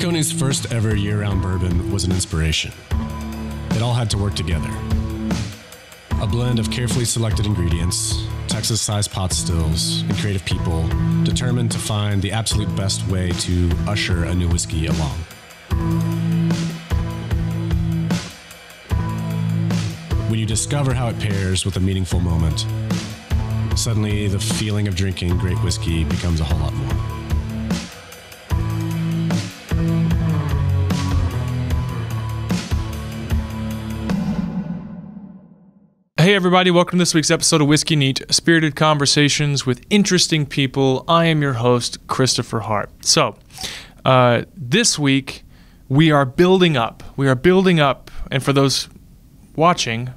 Balcones' first ever year-round bourbon was an inspiration. It all had to work together. A blend of carefully selected ingredients, Texas-sized pot stills, and creative people determined to find the absolute best way to usher a new whiskey along. When you discover how it pairs with a meaningful moment, suddenly the feeling of drinking great whiskey becomes a whole lot more. Hey everybody, welcome to this week's episode of Whiskey Neat, spirited conversations with interesting people. I am your host, Christopher Hart. So, this week we are building up, and for those watching,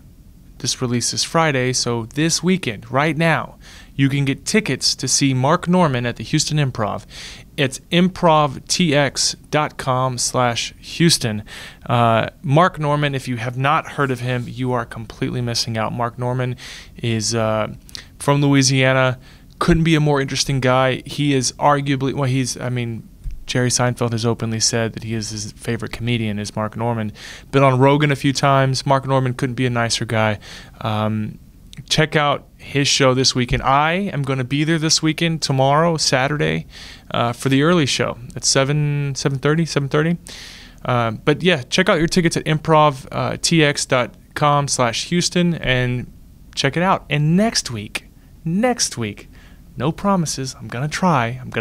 this release is Friday, so this weekend, right now, you can get tickets to see Mark Normand at the Houston Improv. It's improvtx.com/Houston. Mark Normand, if you have not heard of him, you are completely missing out. Mark Normand is from Louisiana. Couldn't be a more interesting guy. He is arguably, well, Jerry Seinfeld has openly said that he is his favorite comedian is Mark Normand. Been on Rogan a few times. Mark Normand couldn't be a nicer guy. Check out his show this weekend. I am going to be there this weekend, tomorrow, Saturday, for the early show at 7:30. But yeah, check out your tickets at improvtx.com/Houston and check it out. And next week, no promises. I'm going to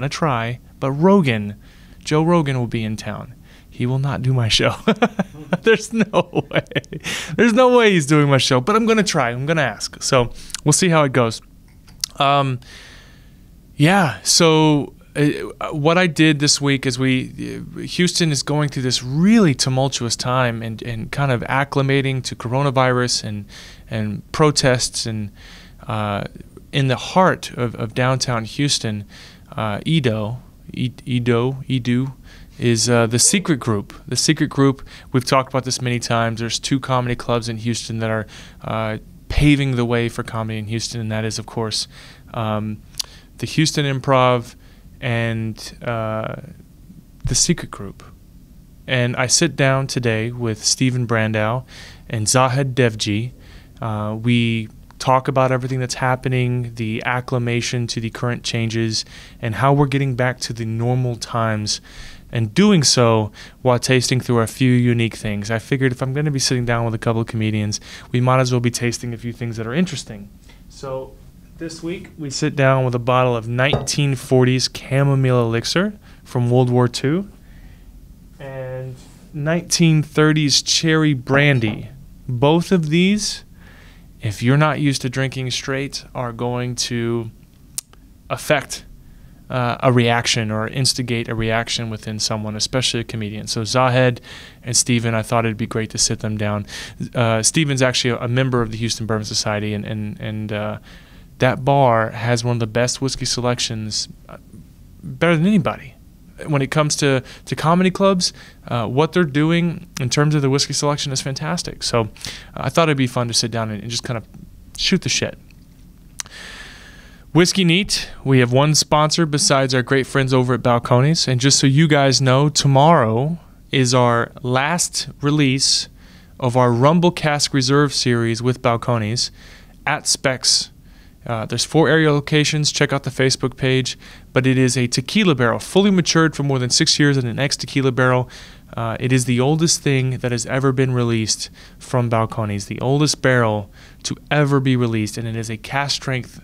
try. But Joe Rogan will be in town. He will not do my show. There's no way he's doing my show, but I'm going to try. I'm going to ask. So we'll see how it goes. What I did this week is Houston is going through this really tumultuous time and kind of acclimating to coronavirus and protests and in the heart of downtown Houston, EaDo is the Secret Group. The Secret Group, we've talked about this many times. There's two comedy clubs in Houston that are paving the way for comedy in Houston, and that is, of course, the Houston Improv and the Secret Group. And I sit down today with Stephen Brandau and Zahid Dewji. We talk about everything that's happening, the acclimation to the current changes, and how we're getting back to the normal times and doing so while tasting through a few unique things. I figured if I'm going to be sitting down with a couple of comedians, we might as well be tasting a few things that are interesting. So this week, we sit down with a bottle of 1940s chamomile elixir from World War II and 1930s cherry brandy. Both of these, if you're not used to drinking straight, are going to affect a reaction or instigate a reaction within someone, especially a comedian. So Zahid and Stephen, I thought it'd be great to sit them down. Stephen's actually a member of the Houston Bourbon Society, and that bar has one of the best whiskey selections, better than anybody. When it comes to comedy clubs, what they're doing in terms of the whiskey selection is fantastic. So I thought it'd be fun to sit down and just kind of shoot the shit. Whiskey Neat, we have one sponsor besides our great friends over at Balcones. And just so you guys know, tomorrow is our last release of our Rumble Cask Reserve series with Balcones at Specs. There's 4 area locations. Check out the Facebook page. But it is a tequila barrel, fully matured for more than 6 years in an ex-tequila barrel. It is the oldest thing that has ever been released from Balcones, the oldest barrel to ever be released. And it is a cask strength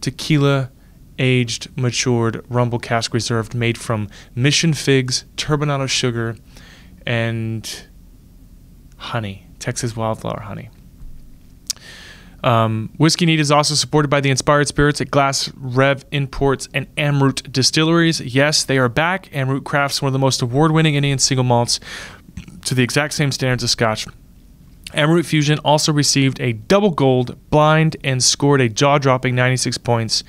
tequila aged matured Rumble Cask Reserved made from mission figs, turbinado sugar, and honey, Texas wildflower honey. Whiskey Neat is also supported by the inspired spirits at Glass Rev Imports and Amrut Distilleries. Yes, they are back. Amrut crafts one of the most award-winning Indian single malts to the exact same standards as Scotch. Amrut Fusion also received a double gold blind and scored a jaw-dropping 96 points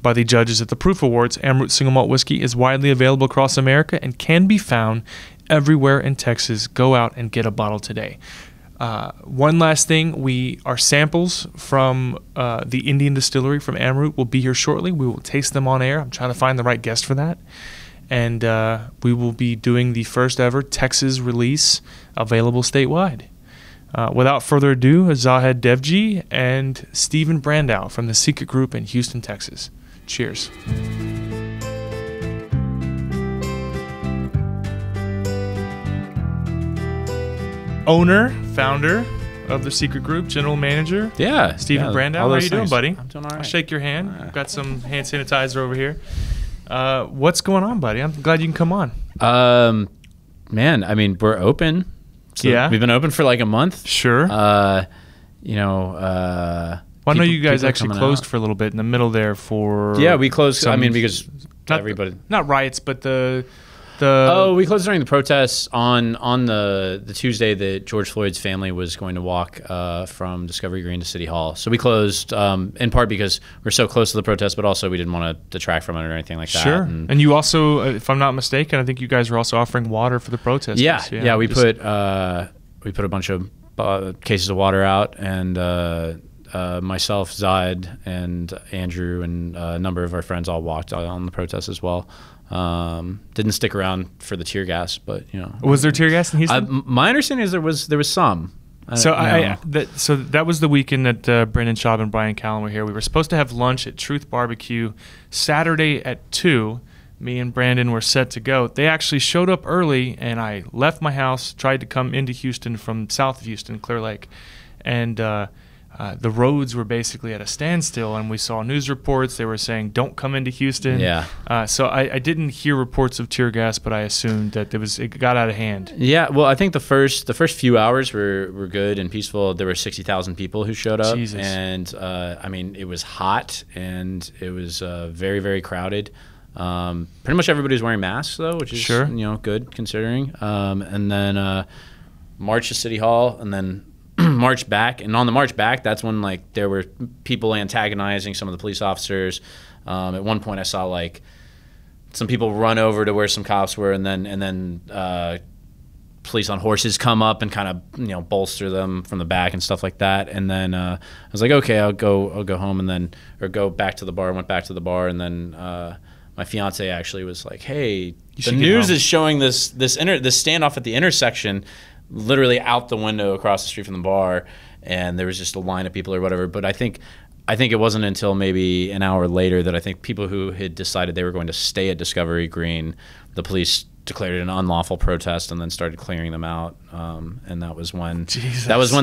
by the judges at the Proof Awards. Amrut Single Malt Whisky is widely available across America and can be found everywhere in Texas. Go out and get a bottle today. One last thing, our samples from the Indian distillery from Amrut will be here shortly. We will taste them on air. I'm trying to find the right guest for that. And we will be doing the first ever Texas release, available statewide. Without further ado, Zahid Dewji and Stephen Brandau from the Secret Group in Houston, Texas. Cheers. Owner, founder of the Secret Group, general manager. Yeah. Stephen Brandau. How are you doing, buddy? I'm doing all right. I'll shake your hand. I've got some hand sanitizer over here. What's going on, buddy? I'm glad you can come on. Man, I mean, we're open. So yeah. We've been open for like a month. Sure. Well, I know you guys actually closed out for a little bit in the middle there for... Yeah, we closed. I mean, because not everybody... Not riots, but the... Oh, we closed during the protests on the Tuesday that George Floyd's family was going to walk from Discovery Green to City Hall. So we closed in part because we're so close to the protest, but also we didn't want to detract from it or anything like that. Sure. And you also, if I'm not mistaken, I think you guys were also offering water for the protesters. Yeah, yeah. We put a bunch of cases of water out, and... myself, Zahid, and Andrew, and a number of our friends all walked on the protest as well. Didn't stick around for the tear gas, but you know. Was there tear gas in Houston? My understanding is there was some. So that was the weekend that Brendan Schaub and Brian Callen were here. We were supposed to have lunch at Truth Barbecue Saturday at 2. Me and Brandon were set to go. They actually showed up early, and I left my house, tried to come into Houston from south of Houston, Clear Lake, and. The roads were basically at a standstill, and we saw news reports. They were saying, don't come into Houston. Yeah. So I didn't hear reports of tear gas, but I assumed that it got out of hand. Yeah, well, I think the first few hours were good and peaceful. There were 60,000 people who showed up. Jesus. And, I mean, it was hot, and it was very, very crowded. Pretty much everybody was wearing masks, though, which is, sure, you know, good considering. And then march to City Hall, and then... march back, and on the march back, that's when like there were people antagonizing some of the police officers. At one point I saw like some people run over to where some cops were, and then police on horses come up and kind of, you know, bolster them from the back and stuff like that. And then I was like, okay, I'll go home, and then or go back to the bar. I went back to the bar, and then my fiance actually was like, hey, the news is showing this standoff at the intersection literally out the window across the street from the bar, and there was just a line of people or whatever. But I think it wasn't until maybe an hour later that I think people who had decided they were going to stay at Discovery Green, the police declared it an unlawful protest and then started clearing them out. And that was when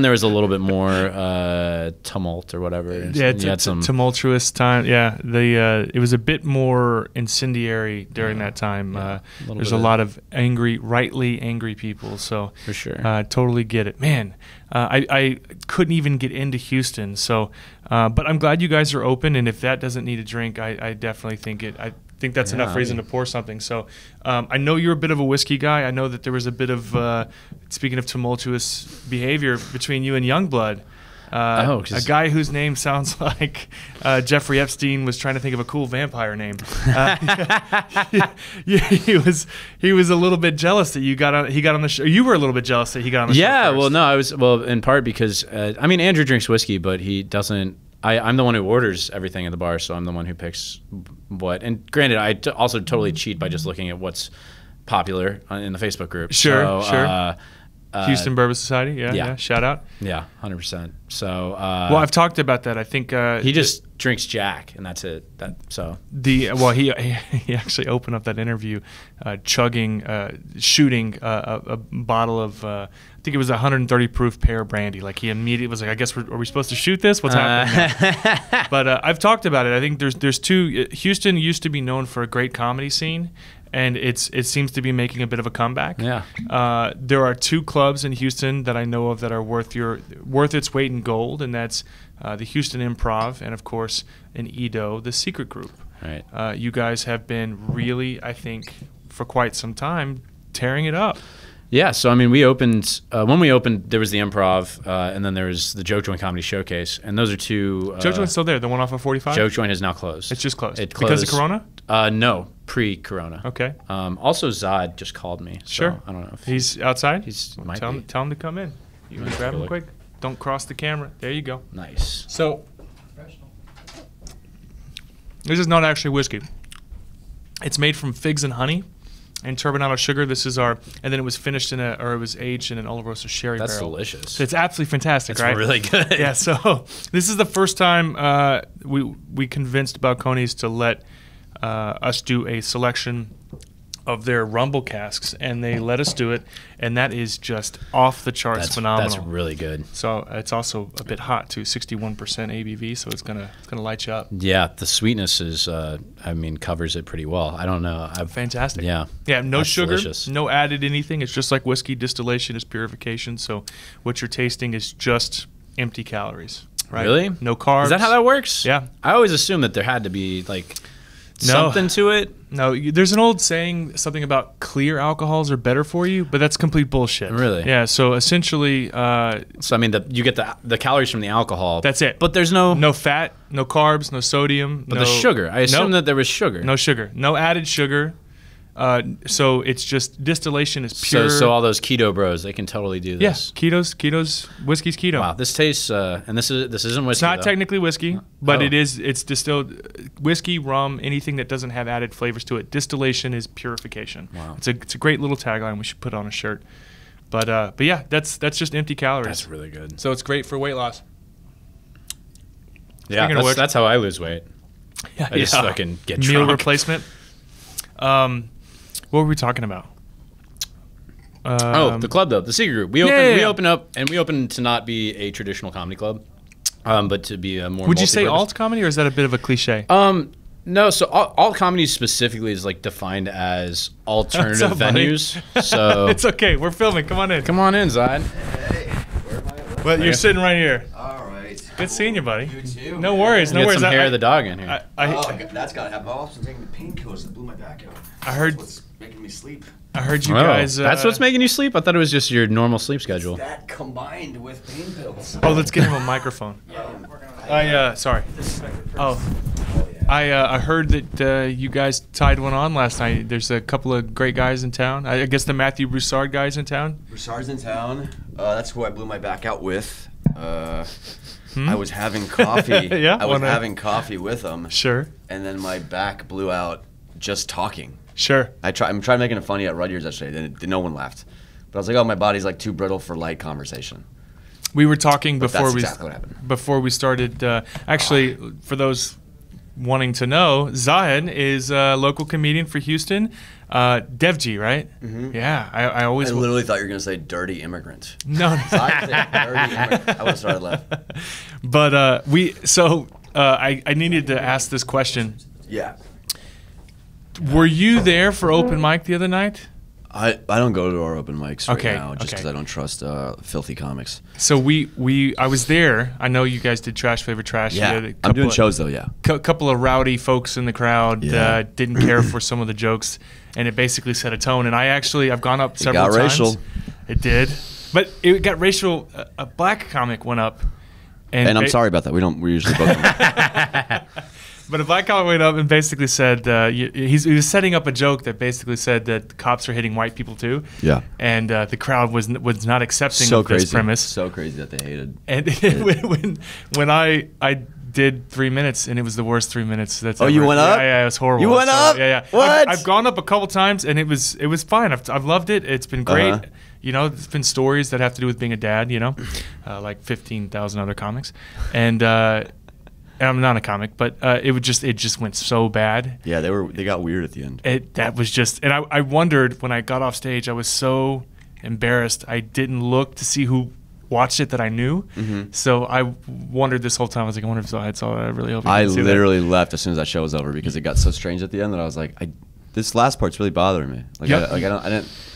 there was a little bit more tumult or whatever. Yeah, you had some tumultuous time. Yeah, it was a bit more incendiary during that time. Yeah, there's a lot of angry, rightly angry people. So for sure, totally get it, man. I couldn't even get into Houston. So, but I'm glad you guys are open. And if that doesn't need a drink, I definitely think it. I think that's enough reason to pour something. So I know you're a bit of a whiskey guy. I know that there was a bit of, speaking of tumultuous behavior, between you and Youngblood. A guy whose name sounds like Jeffrey Epstein was trying to think of a cool vampire name. He was a little bit jealous that he got on the show. You were a little bit jealous that he got on the show. Yeah, well, no, I was, well, in part because, I mean, Andrew drinks whiskey, but he doesn't. I'm the one who orders everything at the bar, so I'm the one who picks what. And granted, I also totally cheat by just looking at what's popular in the Facebook group. Sure, so, sure. Houston Bourbon Society, yeah, shout out. Yeah, 100%. So, well, I've talked about that. I think he just drinks Jack, and that's it. He actually opened up that interview, shooting a bottle of I think it was 130 proof pear brandy. Like he immediately was like, I guess are we supposed to shoot this? What's happening? Now? But I've talked about it. I think there's two. Houston used to be known for a great comedy scene. And it seems to be making a bit of a comeback. Yeah. There are two clubs in Houston that I know of that are worth its weight in gold, and that's the Houston Improv and, of course, in EaDo, the Secret Group. Right. You guys have been really, I think, for quite some time, tearing it up. Yeah, so I mean, we opened when we opened. There was the Improv, and then there was the Joe Joint Comedy Showcase, and those are two. Joe Joint's still there. The one off of 45. Joe Joint is now closed. It's just closed. It closed because of Corona. No, pre-Corona. Okay. Also, Zahid just called me. So sure. I don't know if he's outside. He's might tell, be. Him, tell him to come in. You can grab him quick. Don't cross the camera. There you go. Nice. So, this is not actually whiskey. It's made from figs and honey and turbinado sugar. This is our, and then it was finished in a, or it was aged in an olive roast sherry barrel. That's delicious. So it's absolutely fantastic, right? It's really good. Yeah, so this is the first time we convinced Balcones to let us do a selection of their rumble casks, and they let us do it, and that is just off the charts. That's phenomenal. That's really good. So it's also a bit hot too, 61% ABV, so it's gonna light you up. Yeah, the sweetness is I mean, covers it pretty well. I don't know. Fantastic. Yeah. Yeah, no sugar, delicious. No added anything. It's just like whiskey. Distillation is purification, so what you're tasting is just empty calories, right? Really? No carbs. Is that how that works? Yeah. I always assumed that there had to be like something to it. No, there's an old saying, something about clear alcohols are better for you, but that's complete bullshit. Really? Yeah. So essentially, so I mean, you get the calories from the alcohol. That's it. But there's no fat, no carbs, no sodium. But the sugar. I assume that there was sugar. No sugar. No added sugar. So it's just distillation is pure. So all those keto bros, they can totally do this. Yeah, keto's whiskey's keto. Wow, this tastes and this isn't whiskey. It's not technically whiskey, but it's distilled whiskey, rum, anything that doesn't have added flavors to it. Distillation is purification. Wow, it's a great little tagline. We should put on a shirt. But yeah, that's just empty calories. That's really good. So it's great for weight loss. Yeah, that's how I lose weight. Yeah, I just fucking get drunk. Meal replacement. What were we talking about? The club, though. The Secret Group. We open up, and we open to not be a traditional comedy club, but to be a more. Would you say alt comedy, or is that a bit of a cliche? No. So alt comedy specifically is like defined as alternative venues. So it's okay. We're filming. Come on in. Come on in, Zahid. Hey, where am I? Well, you're sitting right here. All right. Good seeing you, buddy. You too. No worries. No worries. Get some hair of the dog in here. That's gotta happen. I've also taken the painkillers that blew my back out. I heard. Making me sleep. I heard you guys. That's what's making you sleep? I thought it was just your normal sleep schedule. That combined with pain pills. Oh, let's give him a microphone. Yeah, I'm working on that. Sorry. I heard that you guys tied one on last night. There's a couple of great guys in town. I guess the Matthew Broussard guy's in town. Broussard's in town. That's who I blew my back out with. I was having coffee. Yeah. I was having coffee with him. Sure. And then my back blew out just talking. Sure. I'm trying making it funny at Rudyard's yesterday. No one laughed, but I was like, "Oh, my body's like too brittle for light conversation." We were talking before we started. Actually, for those wanting to know, Zahid is a local comedian for Houston. Dewji, right? Mm-hmm. Yeah, I always. I literally thought you were gonna say dirty immigrant. No, Zahid said dirty immigrant. I would have started laughing. But I needed to ask this question. Yeah. Were you there for open mic the other night? I don't go to our open mics right now just because I don't trust filthy comics. So I was there. I know you guys did Trash Flavor Trash. Yeah, I'm doing shows though. Yeah, a couple of rowdy folks in the crowd didn't care for some of the jokes, and it basically set a tone. And I've gone up several times. It got racial. It did, but it got racial. A black comic went up, and I'm sorry about that. We're usually both. But a black guy went up and basically said he was setting up a joke that basically said that cops are hitting white people too. Yeah, and the crowd was not accepting this premise. So crazy that they hated. And when I did 3 minutes and it was the worst 3 minutes. That's you went up? Yeah, it was horrible. You went up? Yeah, yeah. What? I've gone up a couple times and it was fine. I've loved it. It's been great. You know, there's been stories that have to do with being a dad. You know, like 15,000 other comics, and. I'm not a comic, but it just went so bad. Yeah, they got weird at the end. That was just, and I wondered when I got off stage, I was so embarrassed. I didn't look to see who watched it that I knew. Mm-hmm. So I wondered this whole time. I was like, I wonder if Zahid saw it. I really hope. I literally left as soon as that show was over because it got so strange at the end that I was like, this last part's really bothering me. Like,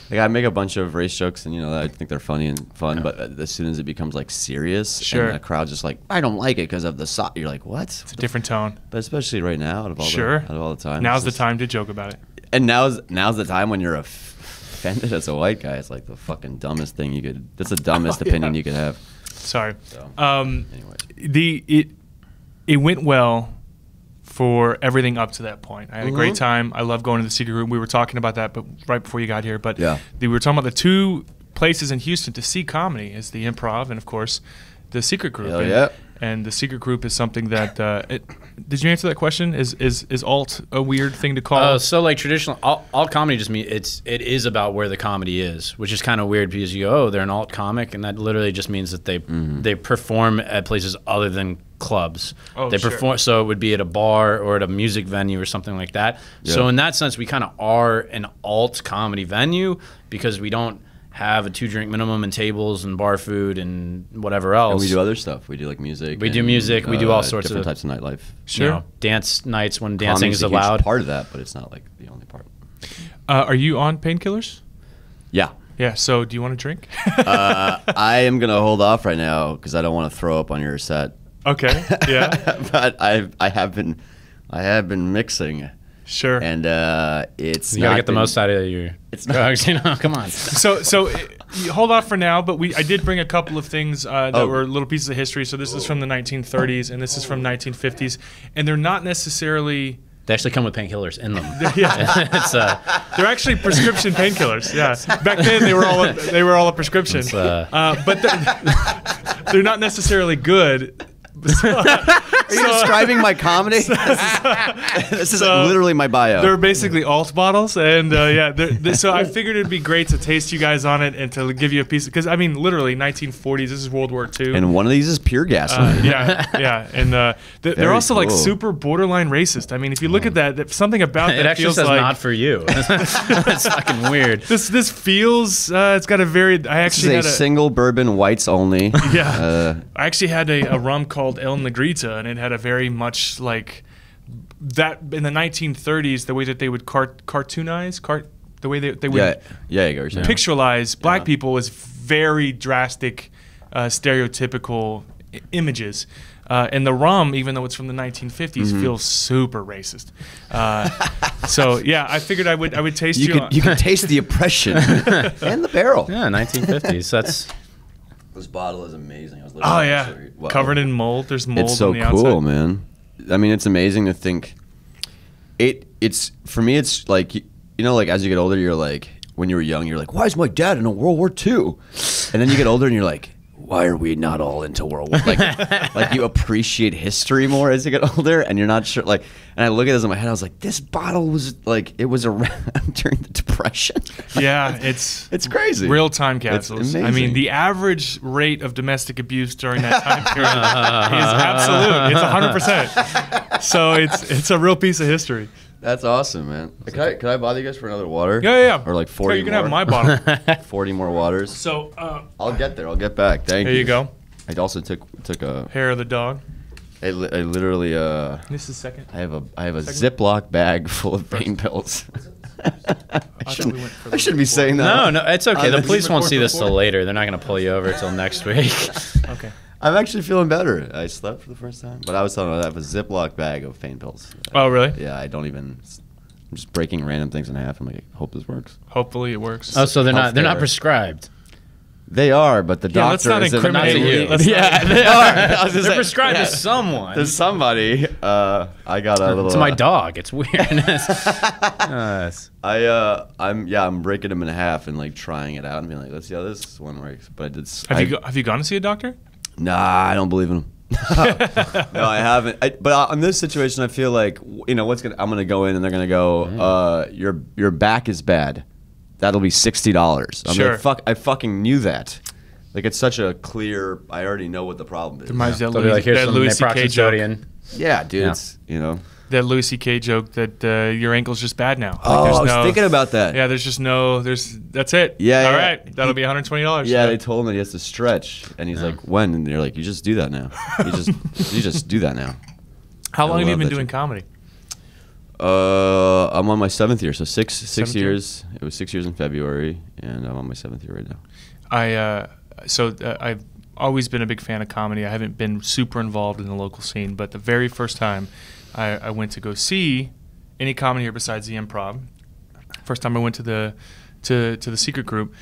yep. I make a bunch of race jokes, and you know, I think they're funny and fun. Yeah. But as soon as it becomes like serious, and the crowd's just like, I don't like it because of the sock. You're like, what? It's a different tone. But especially right now, out of all the time, now's the time to joke about it. And now's the time when you're offended as a white guy. It's like the fucking dumbest thing you could. That's the dumbest opinion you could have. Sorry. So, anyways, it went well. For everything up to that point. I had a great time. I love going to the Secret Group. We were talking about that right before you got here. But we were talking about the two places in Houston to see comedy is the Improv and, of course, the Secret Group. And, And the secret group is something that did you answer that question? Is alt a weird thing to call? So like traditional alt comedy just means it is about where the comedy is, which is kind of weird because you go, oh, they're an alt comic, and that literally just means that they perform at places other than clubs. Oh, they perform, so it would be at a bar or at a music venue or something like that. Yeah. So in that sense, we kind of are an alt comedy venue because we don't have a 2-drink minimum and tables and bar food and whatever else. And we do other stuff. We do like music. We do music. We do all sorts of different types of nightlife. Sure. You know, dance nights when dancing is allowed. Comedy's a huge part of that, but it's not like the only part. Are you on painkillers? Yeah. Yeah. So do you want to drink? I am gonna hold off right now because I don't want to throw up on your set. Okay. Yeah. But I have been mixing. Sure. And it's you gotta get the most out of your drugs, you know. Come on. So hold off for now, but I did bring a couple of things that were little pieces of history. So this is from the 1930s, and this is from 1950s, and they're not necessarily. They actually come with painkillers in them. Yeah, they're actually prescription painkillers. Yeah, back then they were all a prescription. But they're not necessarily good. Are you describing my comedy? This is literally my bio. They're basically alt bottles, and so I figured it'd be great to taste you guys on it and to give you a piece, because I mean, literally 1940s. This is World War II, and one of these is pure gas. And they're also cool. Like super borderline racist. I mean, if you look at that, something about that actually feels says like, not for you. It's fucking weird. This feels it's got a very. I actually this is had a single bourbon whites only. Yeah, I actually had a rum called El Negrita, and it had a very much like that in the 1930s, the way that they would picturalize black people was very drastic, stereotypical images. And the rum, even though it's from the 1950s, feels super racist. So yeah, I figured I would taste you can taste the oppression and the barrel. Yeah, 1950s. That's. This bottle is amazing. I was literally wow. Covered in mold. There's mold. It's so on the cool, outside. Man. I mean, it's amazing to think. It's for me. It's like you know, like as you get older, you're like when you were young, you're like, why is my dad in a World War II? And then you get older, and you're like, why are we not all into World War? Like you appreciate history more as you get older, and you're not sure. Like, and I look at this in my head, I was like, this bottle was like it was around during the Depression. Yeah, it's crazy. Real time capsules. I mean, the average rate of domestic abuse during that time period is absolute. It's 100%. So it's a real piece of history. That's awesome, man. Can I bother you guys for another water? Yeah. Or like 40 more. You can have my bottle. 40 more waters. So I'll get there. I'll get back. Thank you. There you go. I also took a hair of the dog. I literally. This is second. I have a Ziploc bag full of pain pills. I shouldn't be saying that. No, it's okay. The police won't see this till later. They're not gonna pull you over till next week. Okay. I'm actually feeling better. I slept for the first time, but I was telling her I have a Ziploc bag of pain pills. Oh, really? Yeah, I don't even. I'm just breaking random things in half. I'm like, I hope this works. Hopefully, it works. Oh, so they're not prescribed. They are, but the doctor is not to you. They are. They're prescribed to someone. To somebody. I got a little. To my dog. It's weird. I'm breaking them in half and like trying it out and being like, let's see how this one works. But I did. Have you gone to see a doctor? Nah, I don't believe in him. No, I haven't. But on this situation, I feel like you know what's gonna. I'm gonna go in, and they're gonna go. Your back is bad. That'll be $60. Sure. Like, fuck. I fucking knew that. Like it's such a clear. I already know what the problem is. That Louis C.K. joke. Yeah, dude. Yeah. It's, you know. That Louis C.K. joke that your ankle's just bad now. Like, I was thinking about that. Yeah, there's just no. That's it. Yeah. All right, that'll be $120. Yeah, they told him that he has to stretch, and he's like, when? And they're like, you just do that now. You just do that now. How long have you been doing comedy? I'm on my 7th year, so six years. It was 6 years in February, and I'm on my 7th year right now. I've always been a big fan of comedy. I haven't been super involved in the local scene, but the very first time. I went to go see any comedy here besides the Improv. First time I went to the secret group,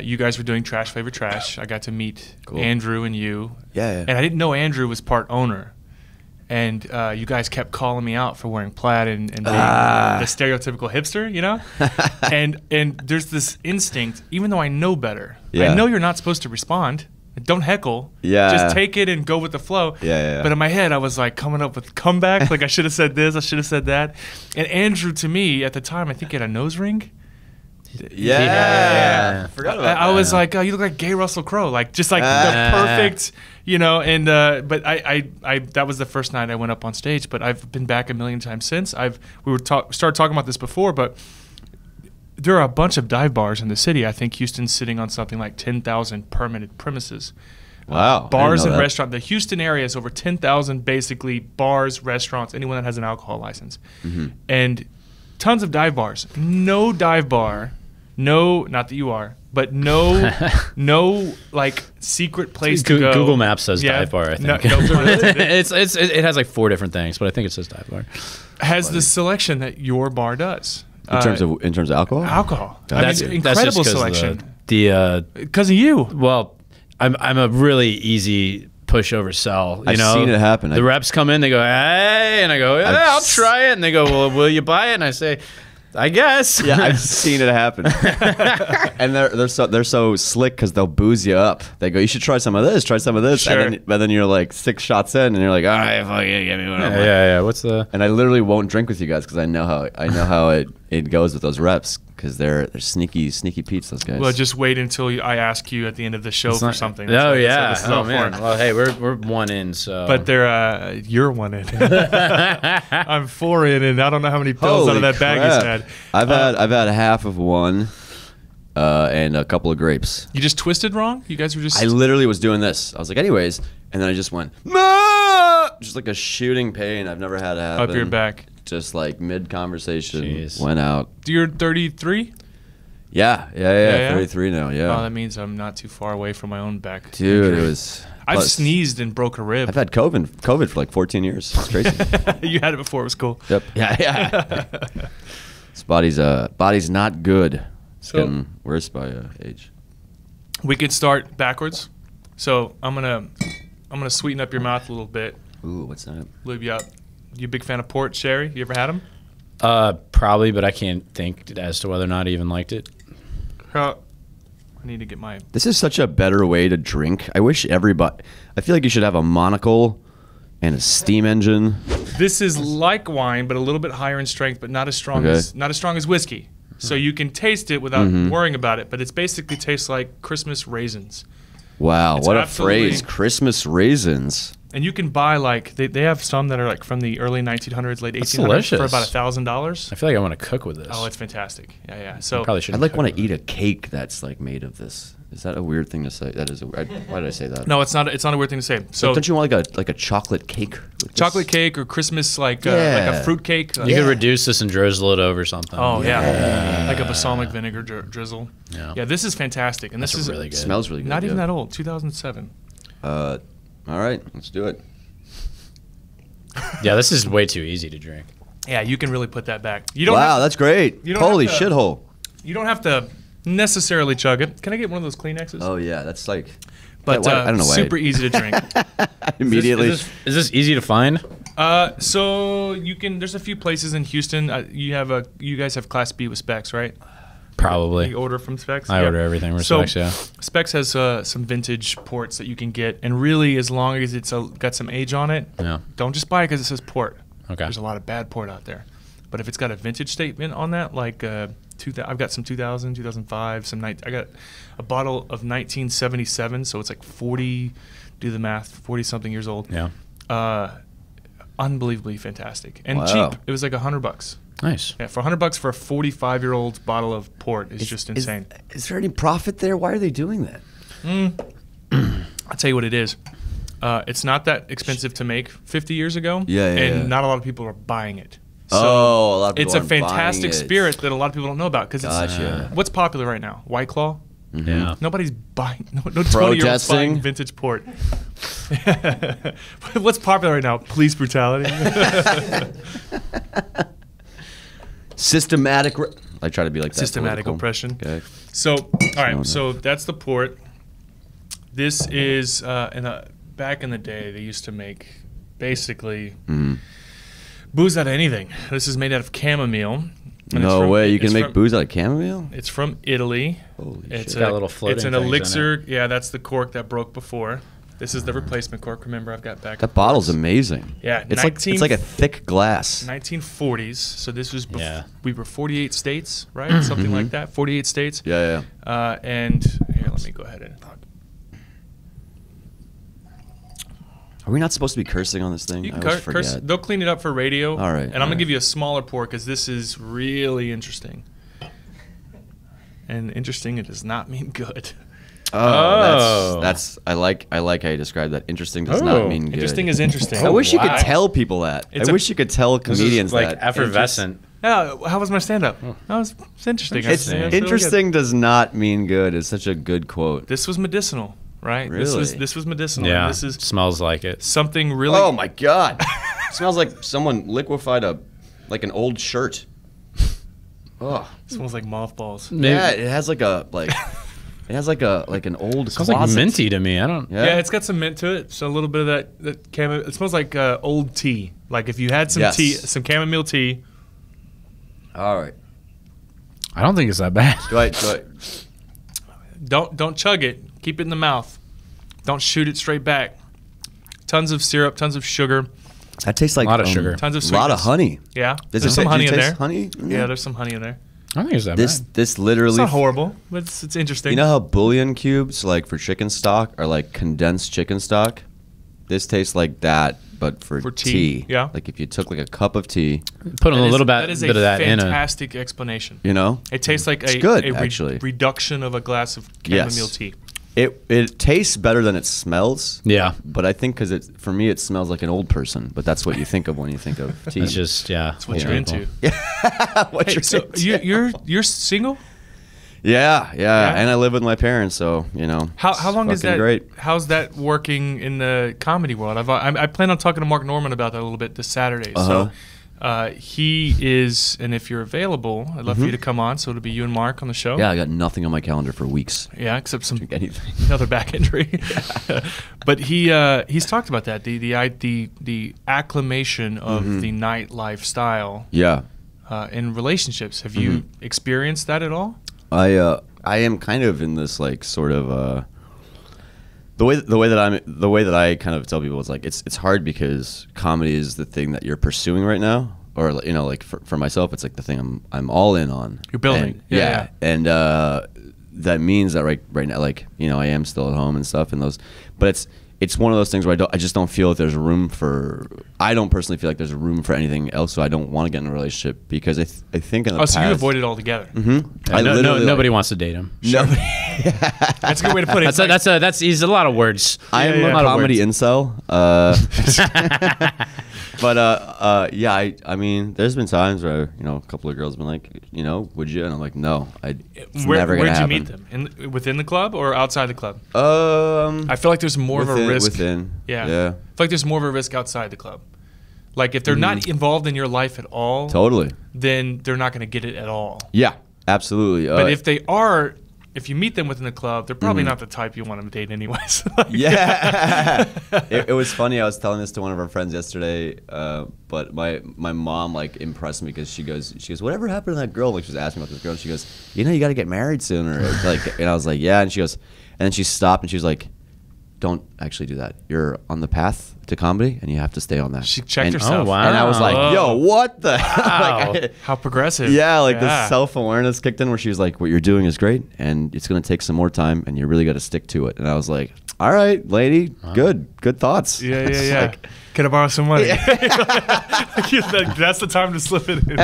you guys were doing Trash Flavor Trash. I got to meet Andrew and you. Yeah. And I didn't know Andrew was part owner. And you guys kept calling me out for wearing plaid and being the stereotypical hipster, you know? and there's this instinct, even though I know better. Yeah. I know you're not supposed to respond. Don't heckle. Yeah. Just take it and go with the flow. Yeah, yeah, yeah. But in my head, I was like coming up with comebacks. Like I should have said this. I should have said that. And Andrew, to me at the time, I think he had a nose ring. Yeah. Forgot about that. I was like, oh, you look like gay Russell Crowe. Like just like the perfect, you know. And but I that was the first night I went up on stage. But I've been back a million times since. We started talking about this before, but. There are a bunch of dive bars in the city. I think Houston's sitting on something like 10,000 permitted premises. Wow. Bars and restaurants. The Houston area is over 10,000 basically bars, restaurants, anyone that has an alcohol license. Mm-hmm. And tons of dive bars. No dive bar, no, not that you are, but no, no like secret place to go. Google Maps says dive bar, I think. No, no, it has like 4 different things, but I think it says dive bar. Has the selection that your bar does. In terms of alcohol? Alcohol. That's, I mean, incredible selection. Because of you. Well, I'm a really easy pushover sell. I've seen it happen. The reps come in, they go, hey, and I go, yeah, I'll try it. And they go, well, will you buy it? And I say, I guess. Yeah, I've seen it happen. And they're so slick because they'll booze you up. They go, you should try some of this, try some of this. Sure. And then you're like 6 shots in, and you're like, all right, fuck it, give me one. Yeah, yeah. What's the? And I literally won't drink with you guys because I know how it goes with those reps because they're sneaky peeps. Those guys. Well, just wait until I ask you at the end of the show for something. Oh yeah. Oh man. Well, hey, we're 1 in, so. But you're 1 in. I'm 4 in, and I don't know how many pills out of that bag he's had. I've had half of one, and a couple of grapes. You just twisted wrong. You guys were just. I literally was doing this. I was like, anyways, and then I just went, Mah! Just like a shooting pain. I've never had it happen. Up your back. Just like mid conversation, went out. You're 33? Yeah, 33 now. Yeah. Oh, that means I'm not too far away from my own back. Dude, injury. It was. I've sneezed and broke a rib. I've had COVID for like 14 years. It's crazy. You had it before. It was cool. Yep. Yeah. This body's not good. It's getting worse by age. We could start backwards. So I'm gonna sweeten up your mouth a little bit. Ooh, what's that? Lube you up. You a big fan of port sherry? You ever had them? Probably, but I can't think as to whether or not I even liked it. I need to get my... This is such a better way to drink. I wish everybody... I feel like you should have a monocle and a steam engine. This is like wine, but a little bit higher in strength, but not as strong as whiskey. So you can taste it without worrying about it, but it basically tastes like Christmas raisins. Wow, what a phrase. Christmas raisins. And you can buy, like, they have some that are, like, from the early 1900s, late 1800s for about $1,000. I feel like I want to cook with this. Oh, it's fantastic. Yeah, yeah. So I'd, like, want to eat a cake that's, like, made of this. Is that a weird thing to say? That is. Why did I say that? No, it's not a weird thing to say. So don't you want, like, a chocolate cake? Chocolate cake or Christmas, like a fruit cake. You could reduce this and drizzle it over something. Oh, yeah. Like a balsamic vinegar drizzle. Yeah. Yeah, this is fantastic. And this is really good. Smells really good. Not even that old. 2007. All right, let's do it. Yeah, this is way too easy to drink. Yeah, you can really put that back. You don't wow, that's great. You don't Holy shithole. You don't have to necessarily chug it. Can I get one of those Kleenexes? Oh, yeah, that's like... But I don't know why. Super easy to drink. Immediately. Is this easy to find? So you can... There's a few places in Houston. You guys have Class B with Specs, right? Probably. You order from Specs? I order everything from Specs, yeah. Specs has some vintage ports that you can get, and really, as long as it's got some age on it, don't just buy it because it says port. Okay. There's a lot of bad port out there. But if it's got a vintage statement on that, like I've got some 2000, 2005, I got a bottle of 1977, so it's like 40, do the math, 40-something years old. Yeah. Unbelievably fantastic. And cheap. It was like $100. Nice. Yeah, for $100 for a 45-year-old bottle of port is just insane. Is there any profit there? Why are they doing that? I'll tell you what it is. It's not that expensive to make 50 years ago, and not a lot of people are buying it. So a lot of people aren't buying it. It's a fantastic spirit that a lot of people don't know about because it's what's popular right now. White Claw. Yeah. Nobody's buying. No 20-year-old's buying vintage port. What's popular right now? Police brutality. Systematic. I try to be like that. Systematic oppression. Okay. So, all right. So that's the port. This is back in the day. They used to make basically booze out of anything. This is made out of chamomile, And no way. You can make booze out of chamomile? It's from Italy. Holy shit. It's got a little floating thing. It's an elixir. Yeah, that's the cork that broke before. This is the replacement cork. Remember, I've got back. That bottle's amazing. Yeah. It's like a thick glass. 1940s. So this was before we were 48 states, right? Something like that. 48 states. Yeah, yeah. And here, let me go ahead and talk. Are we not supposed to be cursing on this thing? You can curse. They'll clean it up for radio. All right. And I'm going to give you a smaller pour because this is really interesting. And interesting, it does not mean good. Oh, that's I like how you described that. Interesting does not mean good. Interesting is interesting. I wish you could tell people that. I wish you could tell comedians like that. Effervescent. No, how was my stand-up? That was interesting. Interesting does not mean good. It's such a good quote. This was medicinal. Right. Really? This was medicinal. Yeah. This is smells like it. Something really. Oh my god! It smells like someone liquefied an old shirt. Oh. It smells like mothballs. Maybe. Yeah. It has like an old. It smells like minty to me. I don't. Yeah. It's got some mint to it. So a little bit of that chamomile. It smells like old tea. Like if you had some tea, some chamomile tea. All right. I don't think it's that bad. Don't chug it. Keep it in the mouth. Don't shoot it straight back. Tons of syrup, tons of sugar. That tastes like a lot of sugar. Tons of sweetness. A lot of honey. Yeah. There's some honey in there. Honey? Yeah, there's some honey in there. I think it's that bad. This literally... It's not horrible, but it's interesting. You know how bouillon cubes, like for chicken stock, are like condensed chicken stock? This tastes like that, but for tea. Yeah. Like if you took like a cup of tea... Put a little bit of that in a... That is a fantastic explanation. You know? It tastes like a reduction of a glass of chamomile tea. It tastes better than it smells. Yeah, but I think because for me it smells like an old person. But that's what you think of when you think of tea. It's just it's what you're into. Yeah, you're single. Yeah, yeah, and I live with my parents, so you know. How long is that? Great. How's that working in the comedy world? I plan on talking to Mark Normand about that a little bit this Saturday. So he is, and if you're available, I'd love for you to come on. So it'll be you and Mark on the show. Yeah, I got nothing on my calendar for weeks. Yeah, except another back injury. But he's talked about that the acclimation of the night lifestyle. Yeah. In relationships, have you experienced that at all? I am kind of in this like sort of the way that I kind of tell people is like it's hard because comedy is the thing that you're pursuing right now, or you know, like for myself it's like the thing I'm all in on. You're building, and, and that means that right now, like you know, I am still at home and stuff, and but it's one of those things where I just don't feel that there's room for. I don't personally feel like there's room for anything else, so I don't want to get in a relationship because I think in the past, so you avoid it altogether. Yeah, nobody wants to date him. Sure. Nobody. That's a good way to put it. He's a lot of words. I'm a comedy incel. But yeah, I mean, there's been times where you know a couple of girls have been like, you know, would you? And I'm like, no, it's never gonna happen. Where'd you meet them? Within the club or outside the club? I feel like there's more of a risk within. Yeah. I feel like there's more of a risk outside the club. Like if they're not involved in your life at all, then they're not gonna get it at all. Yeah, absolutely. But if they are. If you meet them within the club, they're probably not the type you want them to date anyways. Like, yeah. It was funny. I was telling this to one of our friends yesterday, but my mom like impressed me because she goes, whatever happened to that girl? Like she was asking about this girl. And she goes, you know, you got to get married sooner. Like, and I was like, yeah. And she goes, and then she stopped and she was like, don't actually do that. You're on the path to comedy, and you have to stay on that. She checked herself. Oh, wow. And I was like, yo, what the hell? Like, how progressive. Yeah, like this self-awareness kicked in where she was like, what you're doing is great, and it's going to take some more time, and you really got to stick to it. And I was like, all right, lady, good thoughts. Yeah, yeah, yeah. Like, can I borrow some money? Yeah. Like, that's the time to slip it in.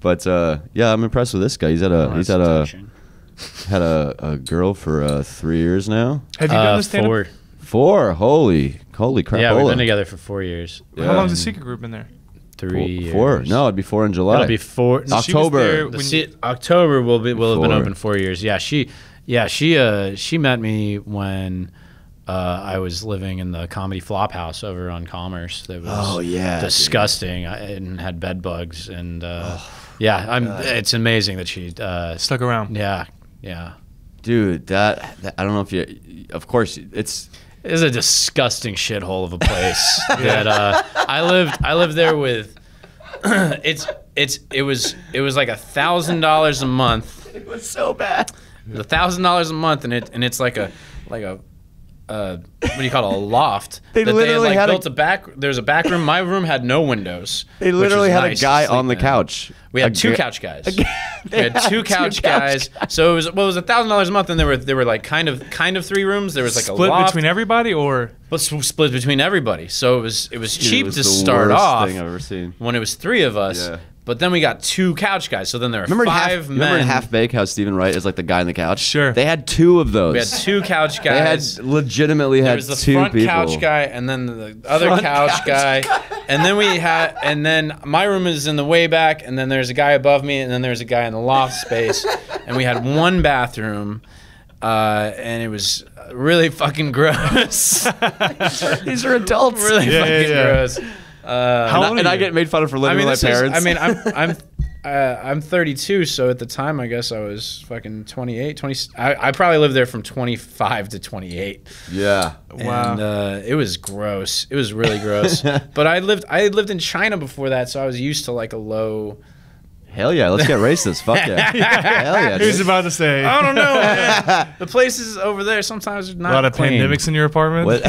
But yeah, I'm impressed with this guy. He's had a girl for 3 years now. Have you done this stand-up? Four. Holy crap. Yeah, we've been together for 4 years. Yeah. How long has the Secret Group been there? 3 years. Four. No, it'd be four in July. It'll be four. October. October will have been open 4 years. Yeah, she met me when I was living in the Comedy Flop House over on Commerce. That was disgusting. Dude. I had bed bugs and yeah, it's amazing that she stuck around. Yeah. Yeah, dude, that I don't know if you. Of course, it's a disgusting shithole of a place. I lived there with it was like $1,000 a month. It was so bad. $1,000 a month, and it's like a what do you call it, a loft? There's a back room. My room had no windows. They literally had a guy on the couch. We had two couch guys. We had two couch guys. So it was, well, it was $1,000 a month, and there were like kind of three rooms. There was like a loft. Split between everybody, or split between everybody. So it was cheap to start off. Thing I've ever seen. When it was three of us. Yeah. But then we got two couch guys, so then there are five men. Remember in Half-Baked how Stephen Wright is like the guy on the couch? Sure. They had two of those. We had two couch guys. They had legitimately had two people. There was the front couch guy and then the other couch guy. And then my room is in the way back, and then there's a guy above me, and then there's a guy in the loft space. And we had one bathroom, and it was really fucking gross. These are adults. Really fucking gross. And I get made fun of for living with my parents. I'm 32, so at the time I guess I was fucking 28. I probably lived there from 25 to 28. Yeah. Wow. And it was gross. It was really gross. But I lived in China before that, so I was used to like a low. Hell yeah, let's get racist. Fuck yeah. Hell yeah. Who's about to say? I don't know, man. The places over there sometimes are not. A lot of pandemics in your apartment?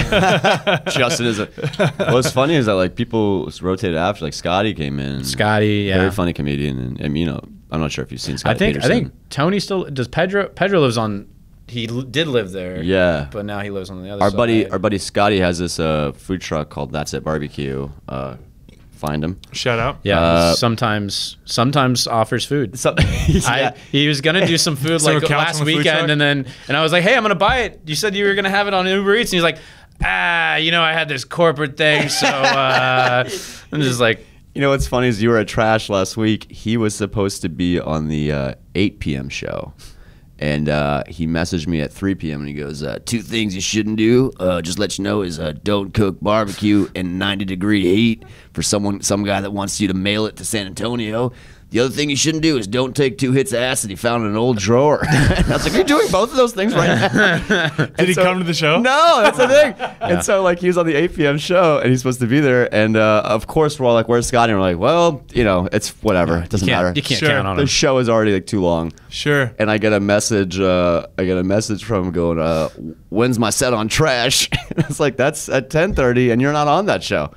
Justin is. What's funny is that like people rotated after. Like Scotty came in. Scotty, yeah. Very funny comedian. And I mean, you know, I'm not sure if you've seen Scotty Peterson. I think Tony still does. Pedro lives on. He did live there. Yeah. But now he lives on the other side. Our buddy Scotty has this food truck called That's It Barbecue. Find him. Shout out. Yeah. Sometimes offers food. He was gonna do some food like last weekend, and I was like, hey, I'm gonna buy it. You said you were gonna have it on Uber Eats, and he's like, you know, I had this corporate thing, so I'm just like, you know, what's funny is you were at Trash last week. He was supposed to be on the 8 p.m. show. And he messaged me at 3 p.m. and he goes, two things you shouldn't do, just let you know, is don't cook barbecue in 90-degree heat for some guy that wants you to mail it to San Antonio. The other thing you shouldn't do is don't take two hits of acid he found in an old drawer. And I was like, you're doing both of those things right now. Did he come to the show? No, that's the thing. Yeah. And so like he was on the 8 p.m. show and he's supposed to be there. And of course we're all like, where's Scotty? And we're like, well, you know, it's whatever. It doesn't matter. You can't count on him. The show is already like too long. Sure. And I get a message. I get a message from him going, when's my set on Trash? And it's like, that's at 10:30 and you're not on that show.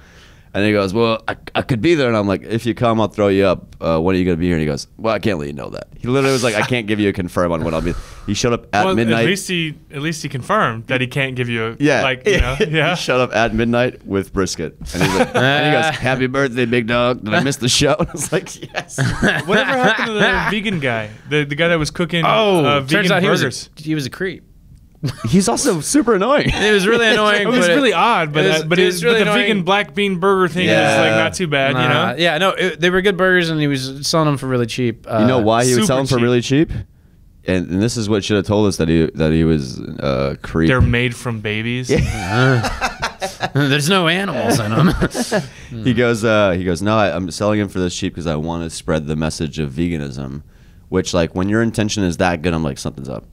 And he goes, well, I could be there. And I'm like, if you come, I'll throw you up. When are you going to be here? And he goes, well, I can't let you know that. He literally was like, I can't give you a confirm on when I'll be. He showed up at midnight. At least he confirmed that he can't give you a, yeah. He showed up at midnight with brisket. And, he's like, and he goes, happy birthday, big dog. Did I miss the show? And I was like, yes. Whatever happened to the vegan guy? The guy that was cooking vegan burgers. He was a creep. He's also super annoying. It was really annoying. It was really odd, but the vegan black bean burger thing is like not too bad, you know? Yeah, no, they were good burgers, and he was selling them for really cheap. You know why he was selling them for really cheap? And this is what should have told us that he was a creep. They're made from babies. There's no animals in them. He goes, no, I'm selling them for this cheap because I want to spread the message of veganism, which like when your intention is that good, I'm like something's up.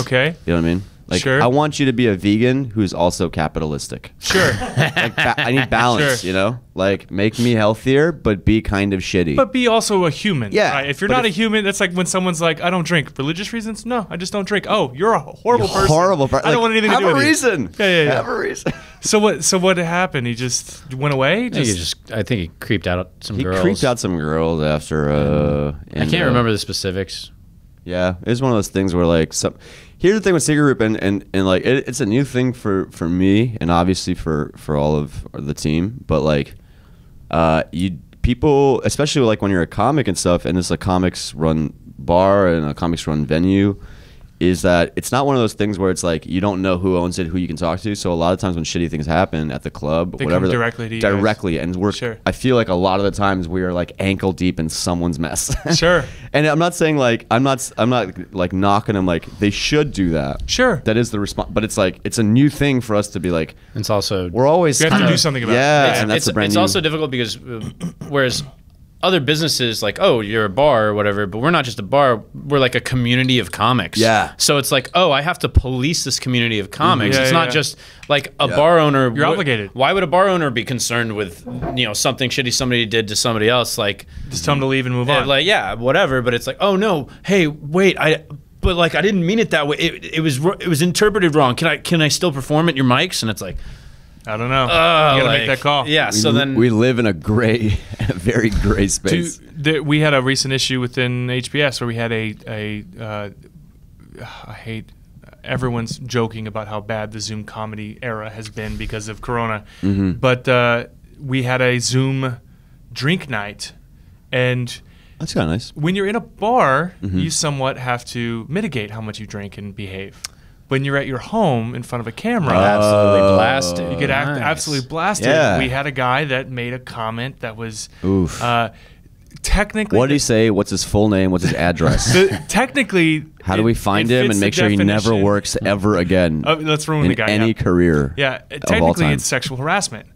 Okay. You know what I mean? Like, sure. I want you to be a vegan who's also capitalistic. Sure. Like, I need balance, you know? Like, make me healthier, but be kind of shitty. But be also a human. Yeah. Right? If you're not a human, that's like when someone's like, I don't drink. Religious reasons? No, I just don't drink. Oh, you're a horrible person. Horrible person. I don't want anything to do with you. Have a reason. Yeah. Have a reason. So what happened? He just went away? I think he creeped out some girls. He creeped out some girls after... I can't remember the specifics. Yeah. It was one of those things where like... Here's the thing with Secret Group, and like it's a new thing for me, and obviously for all of the team. But like, people, especially like when you're a comic and stuff, and it's a comics run bar and a comics run venue, is that it's not one of those things where it's like you don't know who owns it, who you can talk to. So a lot of times when shitty things happen at the club, they whatever, directly to you guys. And we're. Sure. I feel like a lot of the times we are like ankle deep in someone's mess. Sure. And I'm not saying like I'm not like knocking them like they should do that. Sure. That is the response, but it's like it's a new thing for us to be like. It's also we're always we have to do something about. Yeah, and that's a brand new. It's also difficult because whereas other businesses, like, oh, you're a bar or whatever, but we're not just a bar. We're like a community of comics. Yeah. So it's like, oh, I have to police this community of comics. Yeah, it's not just like a bar owner. You're obligated. Why would a bar owner be concerned with, you know, something shitty somebody did to somebody else? Like, just tell them to leave and move on. Like, yeah, whatever. But it's like, oh no, hey, wait, but like, I didn't mean it that way. It was interpreted wrong. Can I still perform at your mics? And it's like, I don't know. You gotta make that call. Yeah. So then we live in a gray, very gray space. We had a recent issue within HBS where we had I hate everyone's joking about how bad the Zoom comedy era has been because of Corona, but we had a Zoom drink night, and that's kind of nice. When you're in a bar, you somewhat have to mitigate how much you drink and behave. When you're at your home in front of a camera, absolutely blasted. You get absolutely blasted. Yeah. We had a guy that made a comment that was technically. What did he say? What's his full name? What's his address? Technically, how do we find him and make sure he never works ever again? Let's ruin the guy. In any career. Yeah, technically it's sexual harassment.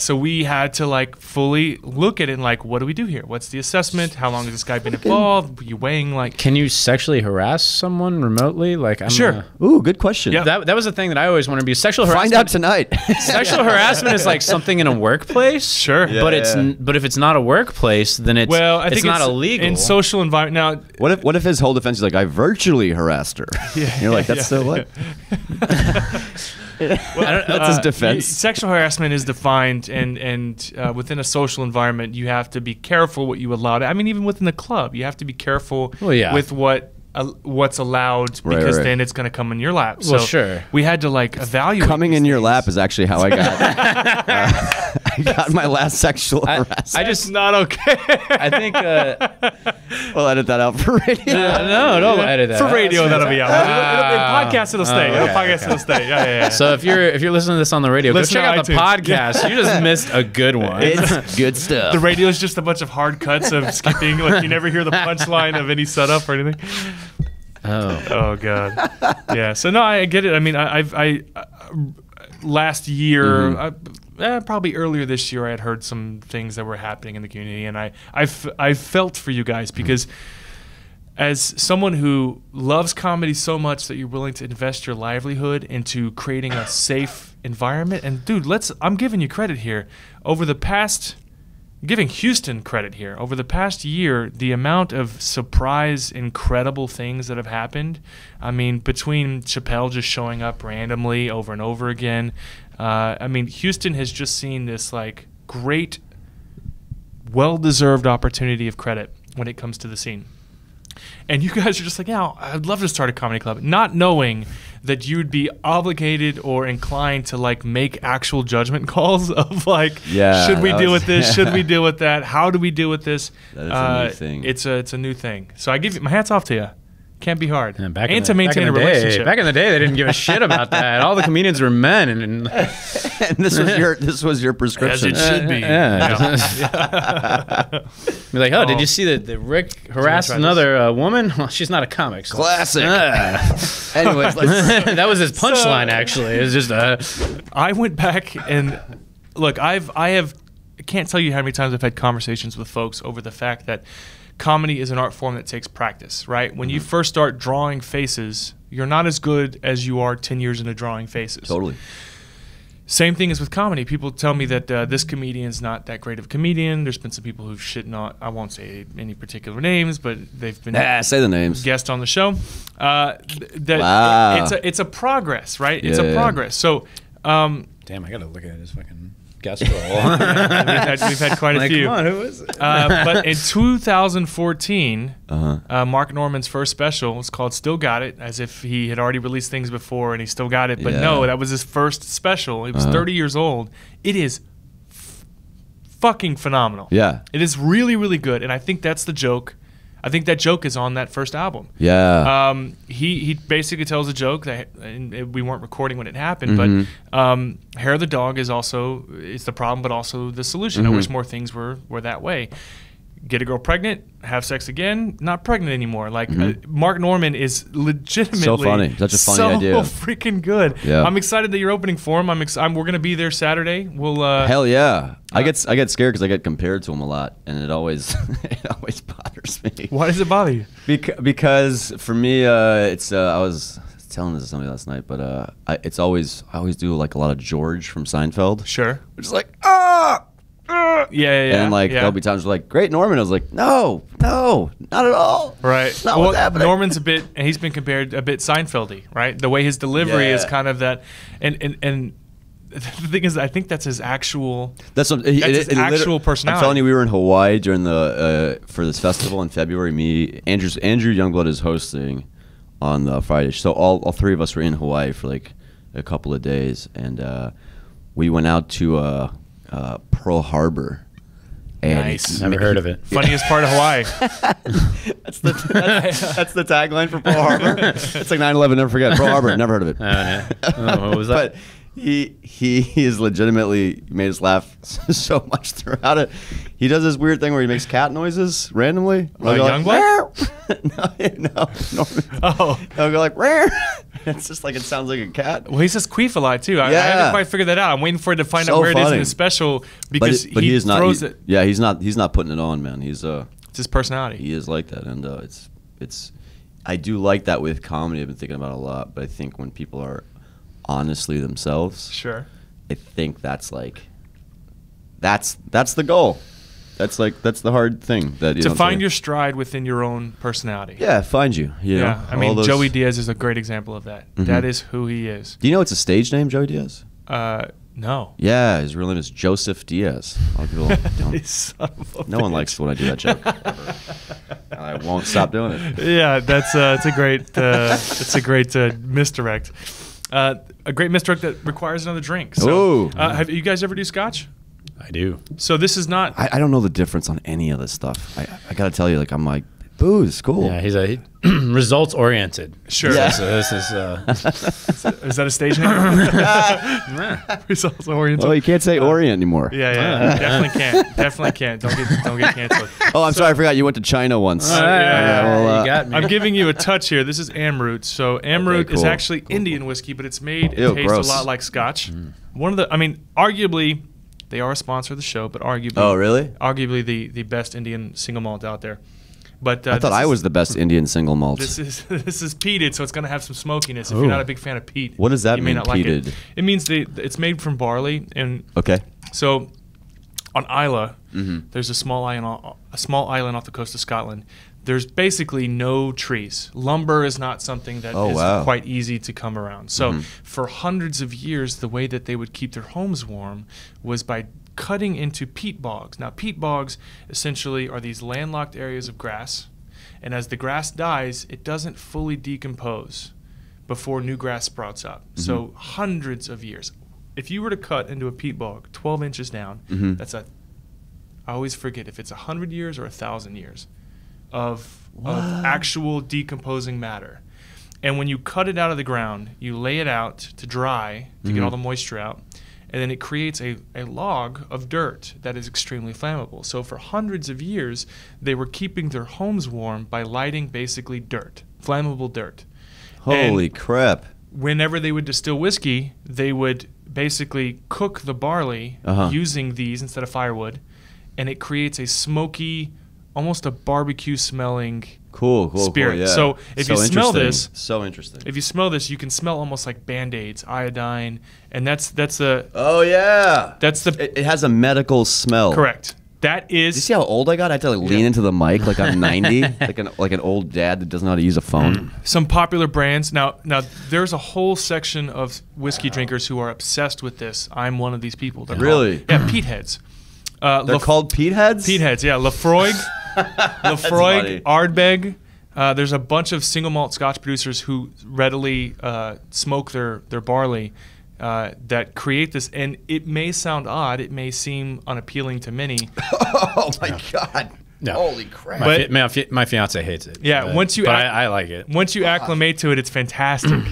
So we had to like fully look at it and like, what do we do here? What's the assessment? How long has this guy been involved? Are you weighing like? Can you sexually harass someone remotely? Like, sure. Ooh, good question. Yeah, that was the thing that I always wanted to be. Sexual harassment. Find out tonight. Sexual harassment is like something in a workplace. Sure. Yeah, but if it's not a workplace, then it's not illegal in social environment. Now, what if his whole defense is like, I've virtually harassed her. Yeah, you're like, that's so what? That's his defense. Sexual harassment is defined, and within a social environment, you have to be careful what you allow. I mean, even within the club, you have to be careful with what's allowed, because then it's going to come in your lap. Well, so sure. We had to like evaluate. Coming in your lap is actually how I got I got my last sexual harassment. I just not okay. I think we'll edit that out for radio. No, don't edit that. For radio, that'll be out. In podcast, it'll stay. In podcast, it'll stay. Yeah. So if you're listening to this on the radio, go check out the podcast. Yeah. You just missed a good one. It's good stuff. The radio is just a bunch of hard cuts of skipping. Like you never hear the punchline of any setup or anything. Oh God. Yeah. So no, I get it. I mean, last year, probably earlier this year, I had heard some things that were happening in the community, and I felt for you guys, because as someone who loves comedy so much that you're willing to invest your livelihood into creating a safe environment, and dude, I'm giving you credit here. Giving Houston credit here. Over the past year, the amount of surprise, incredible things that have happened. I mean, between Chappelle just showing up randomly over and over again. I mean, Houston has just seen this like great, well-deserved opportunity of credit when it comes to the scene. And you guys are just like, yeah, I'd love to start a comedy club, not knowing that you'd be obligated or inclined to like make actual judgment calls of like, should we deal with this? Should we deal with that? How do we deal with this? That is a new thing. It's a new thing. So I give you my hats off to you. Can't be hard. And to maintain a relationship. Back in the day, they didn't give a shit about that. All the comedians were men, and this was your prescription. As it should be. Yeah. Be like, oh, did you see that Rick harassed another woman? Well, she's not a comic. So. Classic. Anyways, that was his punchline. Actually, it's just I went back and look. I can't tell you how many times I've had conversations with folks over the fact that comedy is an art form that takes practice, right? When you first start drawing faces, you're not as good as you are 10 years into drawing faces. Totally. Same thing is with comedy. People tell me that this comedian's not that great of a comedian. There's been some people who've I won't say any particular names, but they've been say the names. Guest on the show. It's a progress, right? Yeah, it's a progress. So, damn, I gotta look at his fucking. We've had quite a few. Come on, who is it? But in 2014, Mark Normand's first special was called Still Got It, as if he had already released things before and he still got it. But no, that was his first special. He was 30 years old. It is fucking phenomenal. Yeah. It is really, really good. And I think that's the joke. I think that joke is on that first album. Yeah. He basically tells a joke that we weren't recording when it happened, but Hair of the Dog is also the problem, but also the solution. I wish more things were that way. get a girl pregnant, have sex again, not pregnant anymore. Like Mark Normand is legitimately so funny, such a funny idea, so freaking good. Yeah. I'm excited that you're opening for him. We're gonna be there Saturday. We'll hell yeah. I get scared because I get compared to him a lot, and it always it always bothers me. Why does it bother you? Because for me, it's I was telling this to somebody last night, but I always do like a lot of George from Seinfeld. Sure. Which is like ah. And like there'll be times where like great Normand, I was like no not at all, right? Not well, what's happening. Norman's a bit, and he's been compared a bit Seinfeldy, right? The way his delivery is kind of that, and the thing is, I think that's his actual that's his actual personality. I'm telling you, we were in Hawaii during the for this festival in February. Andrew Youngblood is hosting on the Friday, so all three of us were in Hawaii for like a couple of days, and we went out to. Pearl Harbor. And nice. Never heard of it. Funniest part of Hawaii. that's the tagline for Pearl Harbor. It's like 9/11. Never forget Pearl Harbor. Never heard of it. Oh, what was that? But he has legitimately made us laugh so much throughout it. He does this weird thing where he makes cat noises randomly. Like Youngblood? No. Oh, I'll go like rare. It's just like it sounds like a cat. Well, he says queef a lot too. I haven't quite figured that out. I'm waiting for it to find out where it is in his special, because he throws it. Yeah, he's not putting it on, man. He's it's his personality. He is like that, and it's I do like that with comedy. I've been thinking about it a lot, but I think when people are honestly themselves, sure, I think that's like that's the goal. That's like the hard thing that to find your stride within your own personality. Yeah, find you. Yeah. I mean, Joey Diaz is a great example of that. That is who he is. Do you know it's a stage name, Joey Diaz? No. Yeah, his real name is Joseph Diaz. A lot of people don't. No one likes when I do that joke. I won't stop doing it. Yeah, that's it's a great misdirect. A great misdirect that requires another drink. So, have you guys ever do scotch? I do. So this is not. I don't know the difference on any of this stuff. I gotta tell you, like I'm like booze, cool. Yeah, he's results oriented. Sure. Yeah. So this is. Is that a stage name? Results oriented. Well, you can't say orient anymore. Yeah. Definitely can't. Don't get canceled. Oh, I'm sorry, I forgot you went to China once. You got me. I'm giving you a touch here. This is Amrut. So Amrut is actually Indian whiskey, but it's made and tastes a lot like Scotch. One of the, arguably. They are a sponsor of the show, but arguably, arguably the best Indian single malt out there. But I thought I was the best Indian single malt. This is peated, so it's going to have some smokiness. If you're not a big fan of peat, what does that mean? Peated? It means it's made from barley, and so on Islay, there's a small island off the coast of Scotland. There's basically no trees. Lumber is not something that is quite easy to come around. So for hundreds of years, the way that they would keep their homes warm was by cutting into peat bogs. Now, peat bogs essentially are these landlocked areas of grass. And as the grass dies, it doesn't fully decompose before new grass sprouts up. So hundreds of years. If you were to cut into a peat bog 12 inches down, that's I always forget if it's 100 years or 1,000 years. Of actual decomposing matter. And when you cut it out of the ground, you lay it out to dry to get all the moisture out, and then it creates a log of dirt that is extremely flammable. So for hundreds of years, they were keeping their homes warm by lighting basically dirt, flammable dirt. Holy crap. Whenever they would distill whiskey, they would basically cook the barley using these instead of firewood, and it creates a smoky, almost a barbecue smelling spirit. Cool, yeah. So if you smell this, if you smell this, you can smell almost like Band-Aids, iodine, and that's a it has a medical smell. Correct. That is. Do you see how old I got? I had to like lean into the mic like I'm 90, like an old dad that doesn't know how to use a phone. Some popular brands now. There's a whole section of whiskey drinkers who are obsessed with this. I'm one of these people. They're called, peatheads. They're called peatheads. Peatheads. Yeah, Laphroaig. Laphroaig, Ardbeg. There's a bunch of single malt Scotch producers who readily smoke their barley that create this. And it may sound odd. It may seem unappealing to many. Oh, my God. No. Holy crap. But my fiance hates it. Yeah, but I like it. Once you acclimate to it, it's fantastic.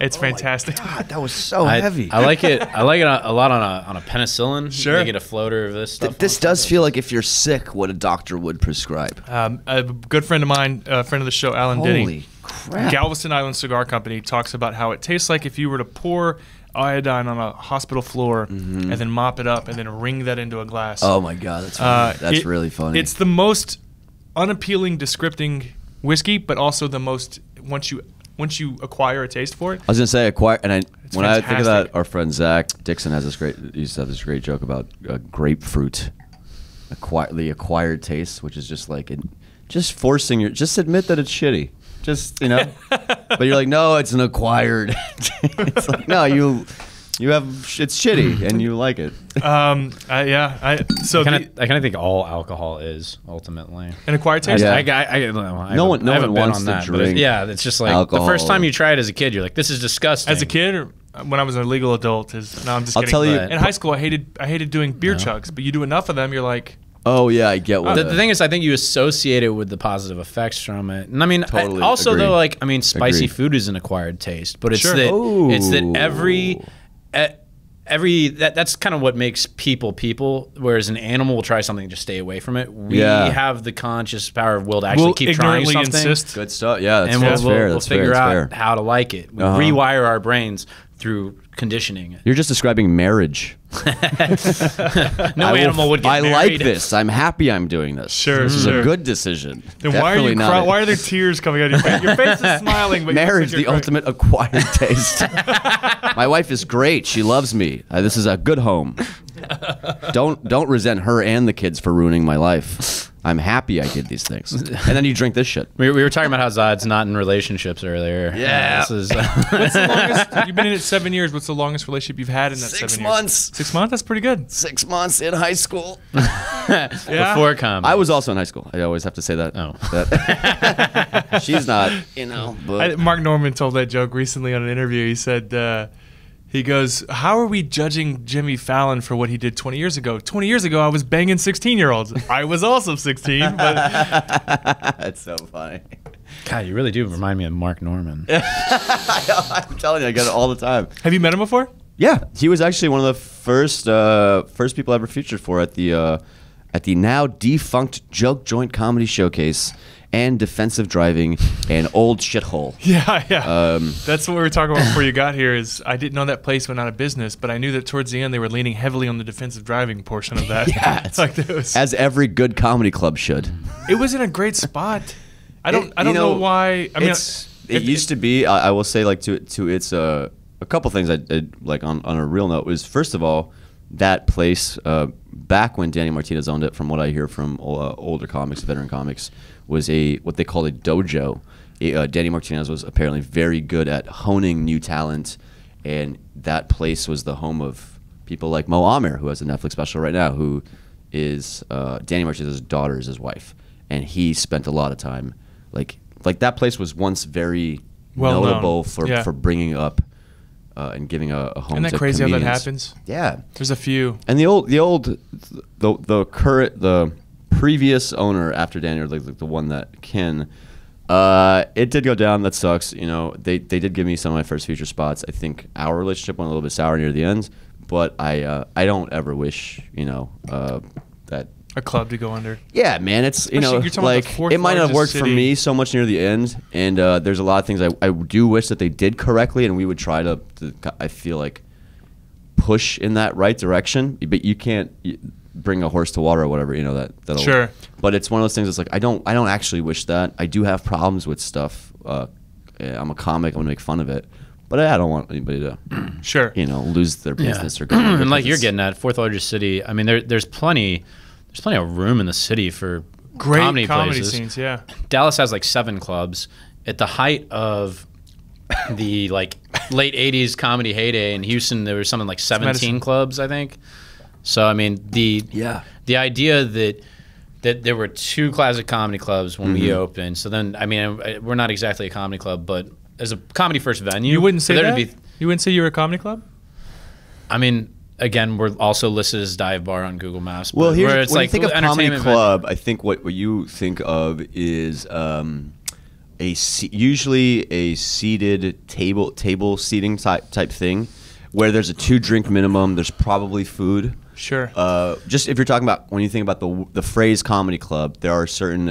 It's fantastic. God, that was so heavy. I like it. I like it a lot on a penicillin. Sure. You get a floater of this stuff. This does feel like if you're sick, what a doctor would prescribe. A good friend of mine, a friend of the show, Alan Holy Diddy, crap. Galveston Island Cigar Company, talks about how it tastes like if you were to pour iodine on a hospital floor and then mop it up and then wring that into a glass. Oh my God, that's funny. That's really funny. It's the most unappealing, descripting whiskey, but also the most once you acquire a taste for it. I was gonna say acquire, and I think of that, our friend Zach Dixon has this great. He used to have this great joke about grapefruit, the acquired taste, which is just like just forcing your. Just admit that it's shitty. Just, you know, but you're like, no, it's an acquired. It's like, no, you have, it's shitty and you like it. I kind of think all alcohol is ultimately an acquired taste. Yeah. No one wants to drink. Yeah, it's just like alcohol. The first time you try it as a kid, you're like, this is disgusting. As a kid, or when I was a legal adult, I'll tell you, in high school, I hated doing beer chugs, but you do enough of them, you're like. Oh yeah, I get what. The thing is, I think you associate it with the positive effects from it, and I mean, totally also agree. Though, like, I mean, spicy food is an acquired taste, but it's that that's kind of what makes people people. Whereas an animal will try something and just stay away from it. We have the conscious power of will to actually keep trying something. Insist. Good stuff. Yeah, that's, and fair. we'll figure out how to like it. We rewire our brains through conditioning it. You're just describing marriage. No animal would get married. I like this. I'm happy I'm doing this. Sure, this is a good decision. Then why are there tears coming out of your face? Your face is smiling. But marriage, the ultimate acquired taste. My wife is great. She loves me. This is a good home. Don't resent her and the kids for ruining my life. I'm happy I did these things. And then you drink this shit. We were talking about how Zahid's not in relationships earlier. Yeah. This is, what's the longest, you've been in it 7 years. What's the longest relationship you've had in that 7 years? 6 months. 6 months? That's pretty good. 6 months in high school. Yeah. Before comedy. I was also in high school. I always have to say that. Oh. That. She's not, you know. But. Mark Normand told that joke recently on an interview. He said, he goes, how are we judging Jimmy Fallon for what he did 20 years ago? 20 years ago, I was banging 16-year-olds. I was also 16. But that's so funny. God, you really do remind me of Mark Normand. I'm telling you, I get it all the time. Have you met him before? Yeah. He was actually one of the first people I ever featured for at the now defunct Joe Joint Comedy Showcase. And defensive driving, and old shithole. Yeah, yeah. That's what we were talking about before you got here. Is I didn't know that place went out of business, but I knew that towards the end they were leaning heavily on the defensive driving portion of that. Yeah, it's like those. As every good comedy club should. It was in a great spot. I don't know why. I mean, it used to be. I will say, like, to its a couple things. I did, like, on a real note, was first of all that place back when Danny Martinez owned it. From what I hear from older comics, veteran comics. Was what they called a dojo. Danny Martinez was apparently very good at honing new talent, and that place was the home of people like Mo Amer, who has a Netflix special right now, who is Danny Martinez's daughter is his wife, and he spent a lot of time. Like that place was once very well notable for bringing up and giving a home. Isn't that crazy comedians. How that happens? Yeah, there's a few. And the previous owner after Daniel, like the one that Ken, it did go down. That sucks. You know, they did give me some of my first feature spots. I think our relationship went a little bit sour near the end, but I don't ever wish, you know, that a club to go under. Yeah, man, it's, you know, like it might not have worked for me so much near the end, and there's a lot of things I do wish that they did correctly, and we would try to I feel like push in that right direction, but you can't. Bring a horse to water or whatever, you know, that'll sure. But it's one of those things that's like I don't actually wish that. I do have problems with stuff. I'm a comic, I'm gonna make fun of it. But I don't want anybody to sure, you know, lose their business or go. And like you're getting at fourth largest city, I mean there's plenty of room in the city for great comedy places. Scenes, yeah. Dallas has like 7 clubs. At the height of the like late 80s comedy heyday in Houston, there was something like 17 clubs, I think. So I mean the idea that there were 2 classic comedy clubs when we opened. So then I mean we're not exactly a comedy club, but as a comedy first venue, you wouldn't say that. You wouldn't say you were a comedy club. I mean, again, we're also listed as dive bar on Google Maps. Well, here when like, you think of comedy club, I think what you think of is usually a seated table seating type thing, where there's a 2-drink minimum. There's probably food. Sure. Just if you're talking about, when you think about the phrase comedy club, there are certain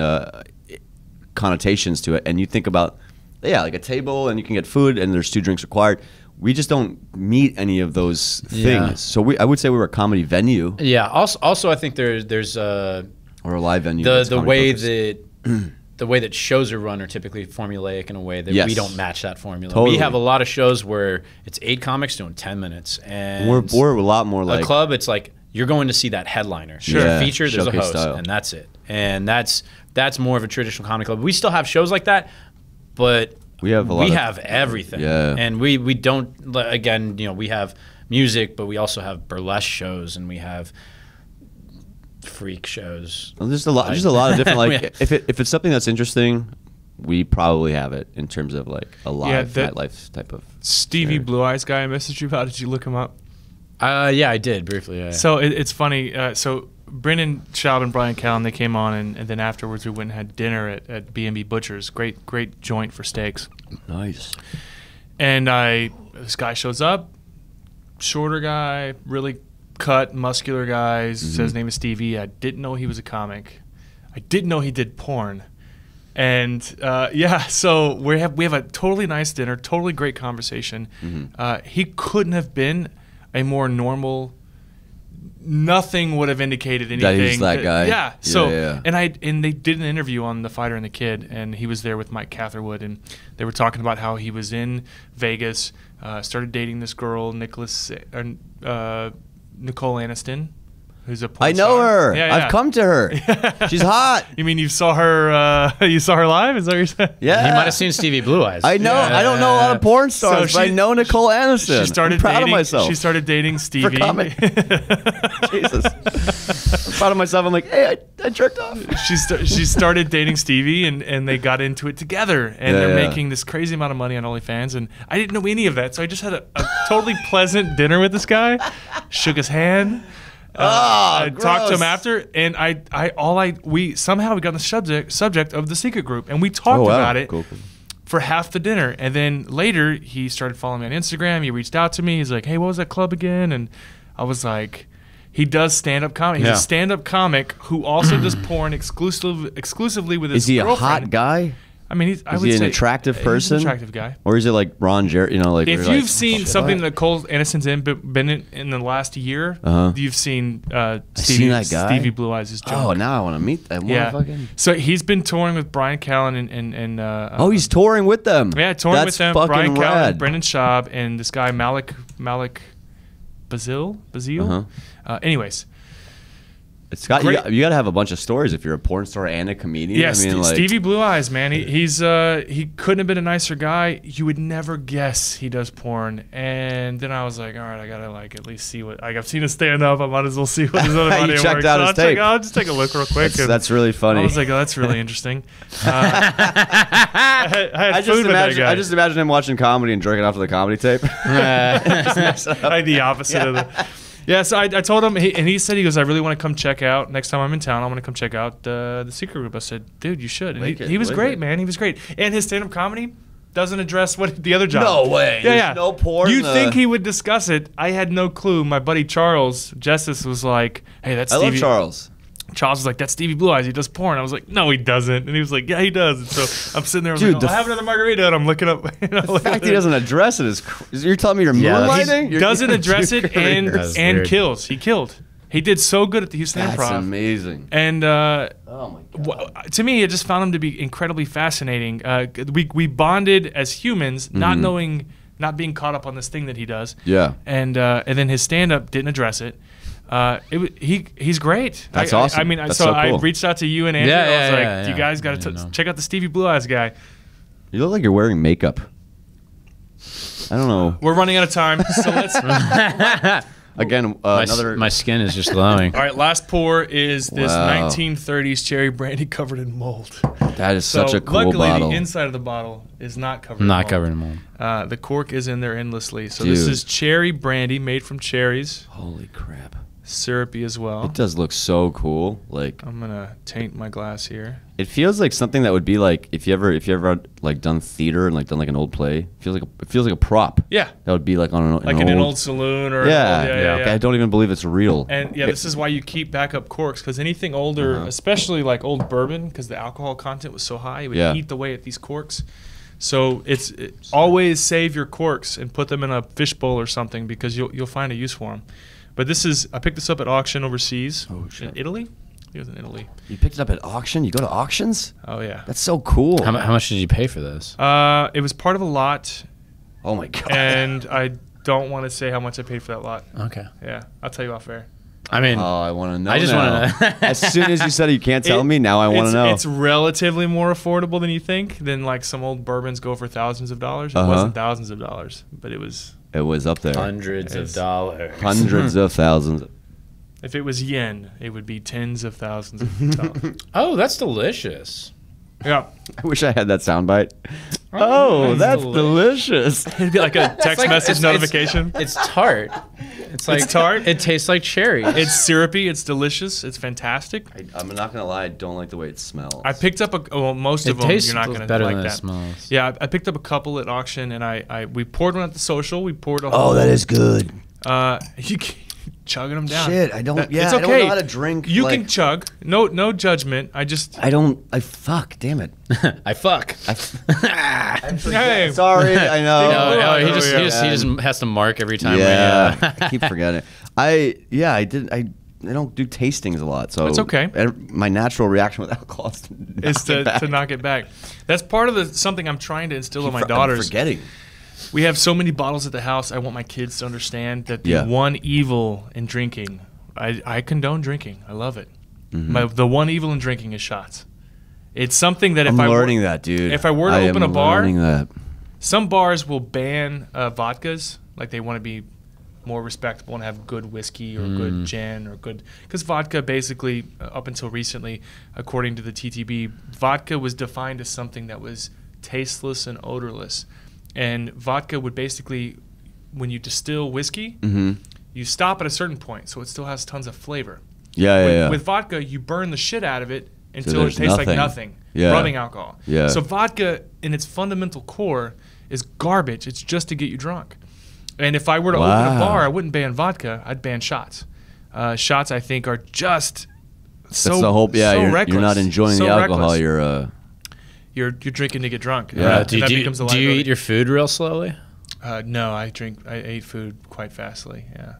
connotations to it, and you think about, yeah, like a table and you can get food and there's 2 drinks required. We just don't meet any of those things. Yeah. So I would say we were a comedy venue. Yeah. Also I think there's or a live venue. The way that shows are run are typically formulaic in a way that we don't match that formula. Totally. We have a lot of shows where it's 8 comics doing 10 minutes, and we're a lot more like a club. It's like you're going to see that headliner. Sure. Yeah, feature, there's a host, and that's it. And that's more of a traditional comedy club. We still have shows like that, but we have everything. Yeah. And we don't, again, you know, we have music, but we also have burlesque shows, and we have freak shows. Well, there's a lot of different, like if it's something that's interesting, we probably have it in terms of like a live nightlife type of. Stevie Blue Eyes guy I messaged you about, did you look him up? Yeah, I did briefly. Yeah. So it's funny. So Brendan Schaub and Brian Callen, they came on, and then afterwards we went and had dinner at B&B Butcher's. Great joint for steaks. Nice. And this guy shows up, shorter guy, really cut, muscular guy. Says his name is Stevie. I didn't know he was a comic. I didn't know he did porn. And yeah, so we have a totally nice dinner, totally great conversation. He couldn't have been a more normal. Nothing would have indicated anything. That he's that guy. Yeah. So and they did an interview on The Fighter and the Kid, and he was there with Mike Catherwood, and they were talking about how he was in Vegas, started dating this girl, Nicole Aniston, who's a porn star. I know her. Yeah, yeah. I've come to her. She's hot. You mean you saw her? You saw her live? Is that what you're saying? Yeah. He might have seen Stevie Blue Eyes. I know. Yeah. I don't know a lot of porn stars, but I know Nicole Aniston. She started dating Stevie. For comedy. Jesus. I'm proud of myself. I'm like, hey, I jerked off. She started dating Stevie, and they got into it together, and they're making this crazy amount of money on OnlyFans, and I didn't know any of that, so I just had a totally pleasant dinner with this guy, shook his hand. I talked to him after, and we somehow we got the subject of the secret group, and we talked about it for half the dinner. And then later he started following me on Instagram. He reached out to me. He's like, "Hey, what was that club again?" And I was like, "He does stand-up comedy. He's a stand-up comic who also does porn exclusively with his girlfriend." Is he a hot guy? I mean, I would say an attractive person? He's an attractive guy. Or is it like Ron Jeremy? You know, like if you've seen something that Nicole Aniston's been in the last year, you've seen Stevie Blue Eyes' junk. Oh, now I want to meet that motherfucking. So he's been touring with Brian Callen and oh, he's touring with them. Yeah, touring with them. Brian Callen, Brendan Schaub, and this guy Malik Bazile. Anyways. You got to have a bunch of stories if you're a porn star and a comedian. Yes, I mean, like, Stevie Blue Eyes, man. He couldn't have been a nicer guy. You would never guess he does porn. And then I was like, all right, I gotta like at least see what I've seen his stand up. I might as well see what his other body works. I'll just take a look real quick. That's really funny. I was like, oh, that's really interesting. I just imagine him watching comedy and jerking off to the comedy tape. The opposite of the. Yeah, so I told him, and he said, he goes, I really want to come check out. Next time I'm in town, I want to come check out the secret group. I said, dude, you should. And he was great, man. He was great. And his stand-up comedy doesn't address what the other job. No way. Yeah, yeah. No porn. You think he would discuss it. I had no clue. My buddy Charles Justice was like, hey, that's Stevie. I love Charles. Charles was like, that's Stevie Blue Eyes. He does porn. I was like, no, he doesn't. And he was like, yeah, he does. And so I'm sitting there. Dude, like, oh, I'll have another margarita. And I'm looking up. The fact he doesn't address it is crazy. You're telling me you're moonlighting? He doesn't address it and kills. He killed. He did so good at the Houston Improv. That's amazing. And oh my God. To me, I just found him to be incredibly fascinating. We bonded as humans, not being caught up on this thing that he does. Yeah. And then his stand-up didn't address it. He's great. That's awesome. I mean, so cool. I reached out to you and Andrew. I was like, you guys got to check out the Stevie Blue Eyes guy. You look like you're wearing makeup. I don't know. We're running out of time, so let's. Again, my skin is just glowing. All right, last pour is this 1930s cherry brandy covered in mold. That is such a cool bottle. Luckily, the inside of the bottle is not covered. Not covered in mold. The cork is in there endlessly. So this is cherry brandy made from cherries. Holy crap. Syrupy as well. It does look so cool. Like, I'm gonna taint my glass here. It feels like something that would be like if you ever like done theater and like done like an old play. It feels like a prop. Yeah, that would be like on an old saloon or yeah. I don't even believe it's real. And yeah, this is why you keep backup corks, because anything older, especially like old bourbon, because the alcohol content was so high, it would eat away at these corks. So it's always save your corks and put them in a fishbowl or something, because you'll find a use for them. But this is, I picked this up at auction overseas in Italy. It was in Italy. You picked it up at auction? You go to auctions? Oh, yeah. That's so cool. How much did you pay for this? It was part of a lot. Oh, my God. And I don't want to say how much I paid for that lot. Okay. Yeah. I'll tell you off air. I mean, oh, I want to know. I just want to know. As soon as you said you can't tell me, now I want to know. It's relatively more affordable than you think, than like some old bourbons go for thousands of dollars. It wasn't thousands of dollars, but it was. It was up there. Hundreds of dollars. Hundreds of thousands. If it was yen, it would be tens of thousands of dollars. Oh, that's delicious. Yeah. I wish I had that soundbite. Oh, that's delicious. It'd be like a text message notification. It's tart. It's tart. It tastes like cherry. It's syrupy. It's delicious. It's fantastic. I'm not going to lie. I don't like the way it smells. I picked up well, most of them. You're not going to like that. Smells. Yeah, I picked up a couple at auction, and we poured one at the social. We poured a whole. Oh, that is good. You can't. Chugging them down. Shit, I don't. Yeah, it's okay. I don't know how to drink. You like, can chug. No judgment. I don't. Fuck. Damn it. I fuck. I'm sorry. I know. No, he just has to mark every time. Yeah. I keep forgetting. I don't do tastings a lot, so it's okay. My natural reaction with alcohol is to knock it back. That's part of something I'm trying to instill in my daughters. I'm forgetting. We have so many bottles at the house. I want my kids to understand that the one evil in drinking, I condone drinking. I love it. The one evil in drinking is shots. It's something that if I were to open a bar, some bars will ban vodkas, like they want to be more respectable and have good whiskey or good gin or good, because vodka basically up until recently, according to the TTB, vodka was defined as something that was tasteless and odorless. And vodka would basically, when you distill whiskey, you stop at a certain point, so it still has tons of flavor. With vodka, you burn the shit out of it until it tastes like nothing, rubbing alcohol. So vodka, in its fundamental core, is garbage. It's just to get you drunk. And if I were to open a bar, I wouldn't ban vodka. I'd ban shots. Shots, I think, are just so reckless. You're not enjoying the alcohol. Reckless. You're drinking to get drunk. Yeah. Do you eat your food real slowly? No, I ate food quite fastly. Yeah.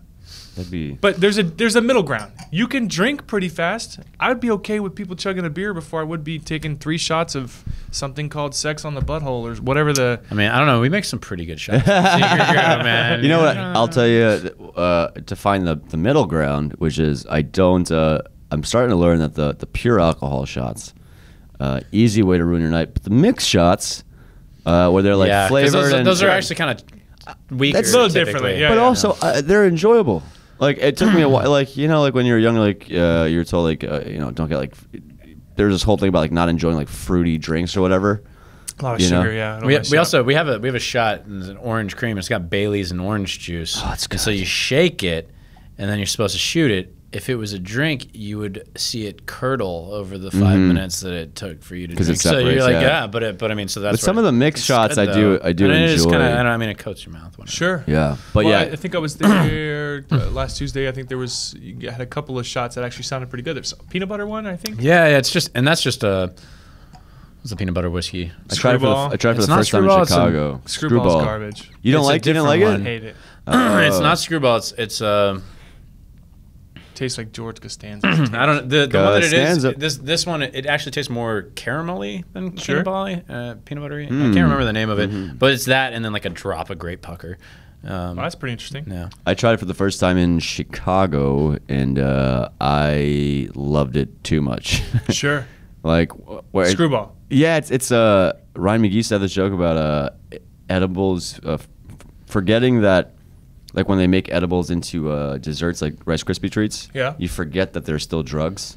But there's a middle ground. You can drink pretty fast. I'd be okay with people chugging a beer before I would be taking 3 shots of something called Sex on the Butthole or whatever the. I mean, I don't know. We make some pretty good shots. Here you go, man. You know what? I'll tell you to find the middle ground, which is I don't. I'm starting to learn that the pure alcohol shots. Easy way to ruin your night. But the mixed shots, where they're like flavored, those are actually kind of weaker. That's a little differently, but also they're enjoyable. Like it took me a while. Like you know, like when you're young, like you're told like you know, don't get like. There's this whole thing about like not enjoying like fruity drinks or whatever. A lot of sugar, yeah. We have a shot and it's an orange cream. It's got Bailey's and orange juice. Oh, it's good. So you shake it, and then you're supposed to shoot it. If it was a drink, you would see it curdle over the 5 minutes that it took for you to drink. It separates, so you're like, but I mean, so that's. But some of the mixed shots, good, I do and enjoy. It is kinda, I mean, it coats your mouth. Whenever. Sure. Yeah, but well, I think I was there last Tuesday. I think there was you had a couple of shots that actually sounded pretty good. There's a peanut butter one, I think. Yeah, it's just, and that's just a. It's a peanut butter whiskey. Screwball. I tried for the first time in Chicago. Screwball's garbage. You don't like? You didn't like it? I hate it. It's not Screwball. It's tastes like George Costanza. I don't know. The one that it is, this one, it actually tastes more caramelly than peanut buttery. I can't remember the name of it, but it's that and then like a drop of grape pucker. Well, that's pretty interesting. Yeah. I tried it for the first time in Chicago, and I loved it too much. Sure. Like Screwball. Yeah, it's Ryan McGee said this joke about edibles, forgetting that. Like when they make edibles into desserts, like Rice Krispie treats, you forget that they're still drugs.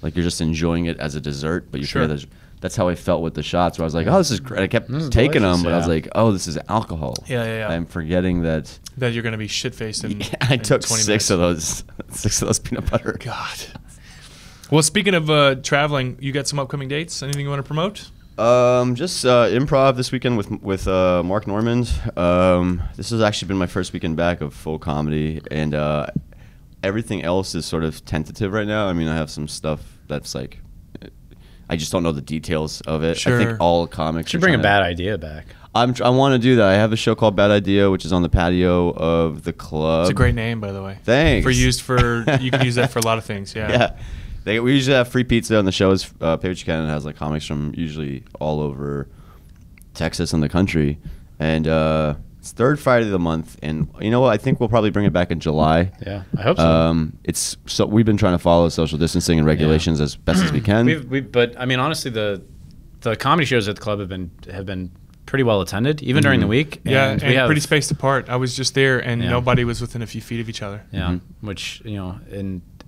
Like you're just enjoying it as a dessert, but you forget that. That's how I felt with the shots. Where I was like, "Oh, this is great." I kept taking them, but I was like, "Oh, this is alcohol." Yeah. I'm forgetting that you're gonna be shit faced in. I took 6 minutes. Of those peanut butter. God. Well, speaking of traveling, you got some upcoming dates? Anything you want to promote? Just improv this weekend with Mark Normand. This has actually been my first weekend back of full comedy, and everything else is sort of tentative right now. I mean, I have some stuff that's like, I just don't know the details of it. Sure. I think all comics should bring a bad idea back. I want to do that. I have a show called Bad Idea, which is on the patio of the club. It's a great name, by the way. Thanks. You can use that for a lot of things. Yeah. Yeah. We usually have free pizza on the shows. Pay What You Can has like comics from usually all over Texas and the country. And it's third Friday of the month. And you know what? I think we'll probably bring it back in July. Yeah, I hope so. It's so we've been trying to follow social distancing and regulations as best as we can. But I mean, honestly, the comedy shows at the club have been pretty well attended, even during the week. Yeah, and pretty spaced apart. I was just there, and nobody was within a few feet of each other. Yeah, which you know,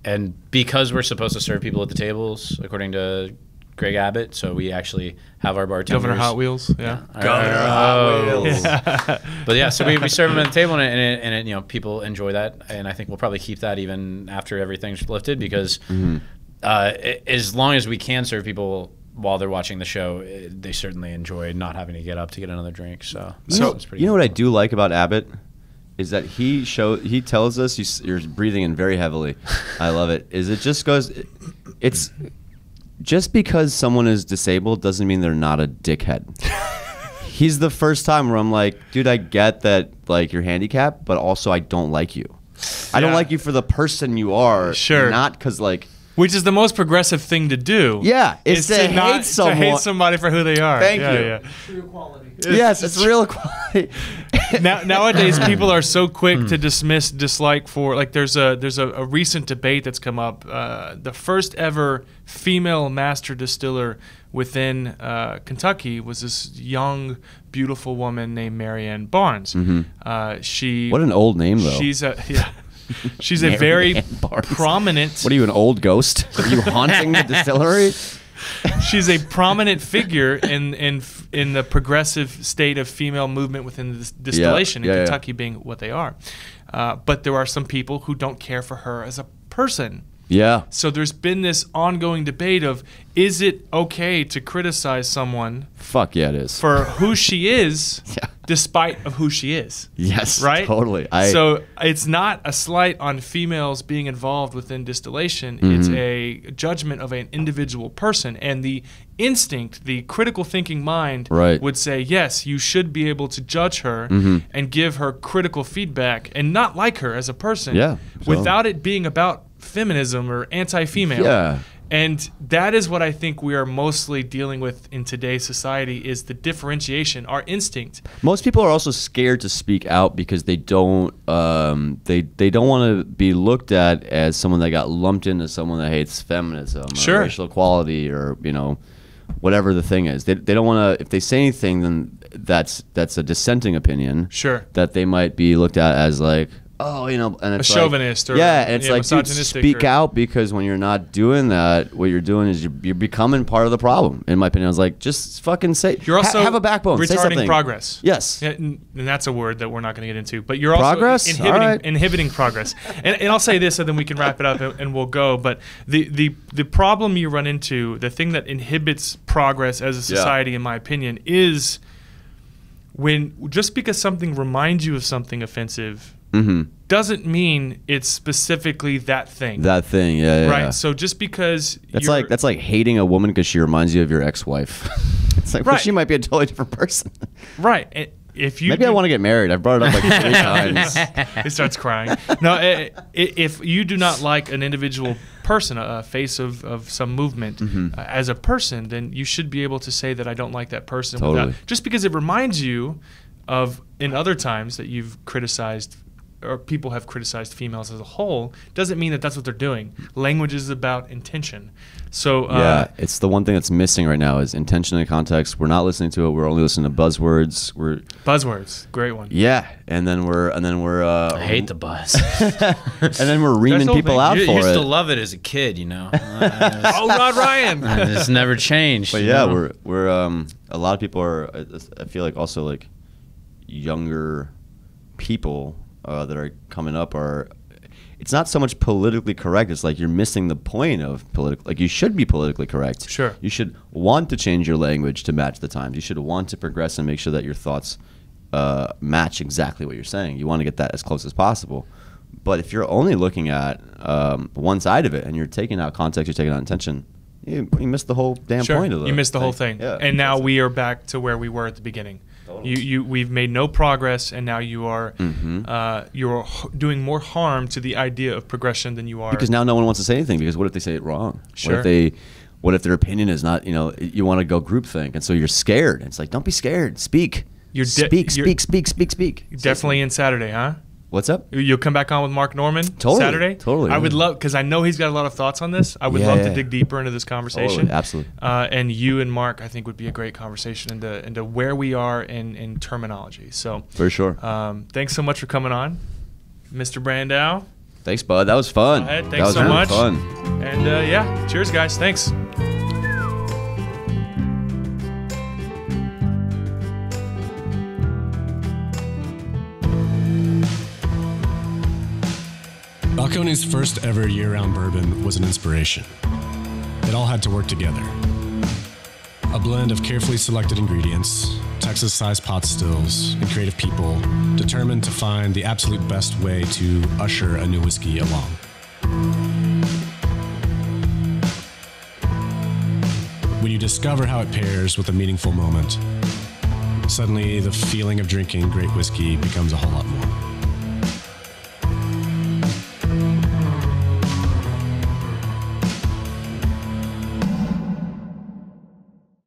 and because we're supposed to serve people at the tables, according to Greg Abbott, so we actually have our bartenders. Governor Hot Wheels, yeah. Governor Hot Wheels. Yeah. But yeah, so we serve them at the table, and you know, people enjoy that, and I think we'll probably keep that even after everything's lifted, because as long as we can serve people while they're watching the show, they certainly enjoy not having to get up to get another drink. So it's pretty. You know what I do like about Abbott? Is that he tells us you're breathing in very heavily. I love it. It's just because someone is disabled doesn't mean they're not a dickhead. He's the first time where I'm like, dude, I get that like you're handicapped, but also I don't like you. I don't like you for the person you are, not because like. Which is the most progressive thing to do. Yeah, it's to hate somebody for who they are. Thank you. Yeah. It's real quality. It's real quality. Nowadays, people are so quick to dismiss dislike for, like there's a recent debate that's come up. The first ever female master distiller within Kentucky was this young, beautiful woman named Marianne Barnes. What an old name, though. She's a very prominent... What are you, an old ghost? Are you haunting the distillery? She's a prominent figure in the progressive state of female movement within the distillation, in Kentucky being what they are. But there are some people who don't care for her as a person. Yeah. So there's been this ongoing debate of, is it okay to criticize someone? Fuck yeah, it is. For who she is, despite of who she is. Yes, right? Totally. So it's not a slight on females being involved within distillation. It's a judgment of an individual person. And the instinct, the critical thinking mind would say, yes, you should be able to judge her and give her critical feedback and not like her as a person without it being about feminism or anti-female. Yeah. And that is what I think we are mostly dealing with in today's society, is the differentiation, our instinct. Most people are also scared to speak out because they don't want to be looked at as someone that got lumped into someone that hates feminism or racial equality or, you know, whatever the thing is. They don't want to, if they say anything, then that's a dissenting opinion. Sure. That they might be looked at as like, oh, you know, and it's a chauvinist, or and it's like, dude, speak out, because when you're not doing that, what you're doing is you're becoming part of the problem. In my opinion, I was like, just fucking say. You're also have a backbone. Retarding, say something. Progress. Yes, and that's a word that we're not going to get into. But you're progress? Also inhibiting progress. And I'll say this, and then we can wrap it up, and we'll go. But the problem you run into, the thing that inhibits progress as a society, in my opinion, is when just because something reminds you of something offensive. Doesn't mean it's specifically that thing. That thing, right. So just because that's like hating a woman because she reminds you of your ex-wife. It's like, well, she might be a totally different person. Right. Maybe I want to get married. I've brought it up like 3 times. It starts crying. No, if you do not like an individual person, a face of some movement as a person, then you should be able to say that I don't like that person. Totally. Just because it reminds you of in other times that you've criticized or people have criticized females as a whole, doesn't mean that that's what they're doing. Language is about intention. So it's the one thing that's missing right now is intention and context. We're not listening to it. We're only listening to buzzwords. Buzzwords, great one. Yeah, and then we're. I hate the buzz. And then we're reaming people out for it. You used to love it as a kid, you know. Oh, Rod Ryan. It's never changed. But yeah, we're a lot of people are. I feel like also like younger people. That are coming up are it's not so much politically correct. It's like you're missing the point of political. Like, you should be politically correct. Sure. You should want to change your language to match the times. You should want to progress and make sure that your thoughts match exactly what you're saying. You want to get that as close as possible. But if you're only looking at one side of it and you're taking out context, you're taking out intention, you miss the whole damn point of it. You miss the whole thing. Yeah, and now we are back to where we were at the beginning. We've made no progress, and now you are you're doing more harm to the idea of progression than you are, because now no one wants to say anything, because what if they say it wrong? Sure. What if their opinion is not, you know, you want to go groupthink, and so you're scared. It's like, don't be scared. Speak. Speak. Definitely in Saturday, huh? What's up? You'll come back on with Mark Normand Saturday? Totally. I would love, because I know he's got a lot of thoughts on this. I would love to dig deeper into this conversation. Totally, absolutely. And you and Mark, I think, would be a great conversation into where we are in terminology. So for sure. Thanks so much for coming on, Mr. Brandau. Thanks, bud. That was fun. Thanks so much. That was really fun. And yeah, cheers, guys. Thanks. Balcones' first ever year-round bourbon was an inspiration. It all had to work together. A blend of carefully selected ingredients, Texas-sized pot stills, and creative people determined to find the absolute best way to usher a new whiskey along. When you discover how it pairs with a meaningful moment, suddenly the feeling of drinking great whiskey becomes a whole lot more.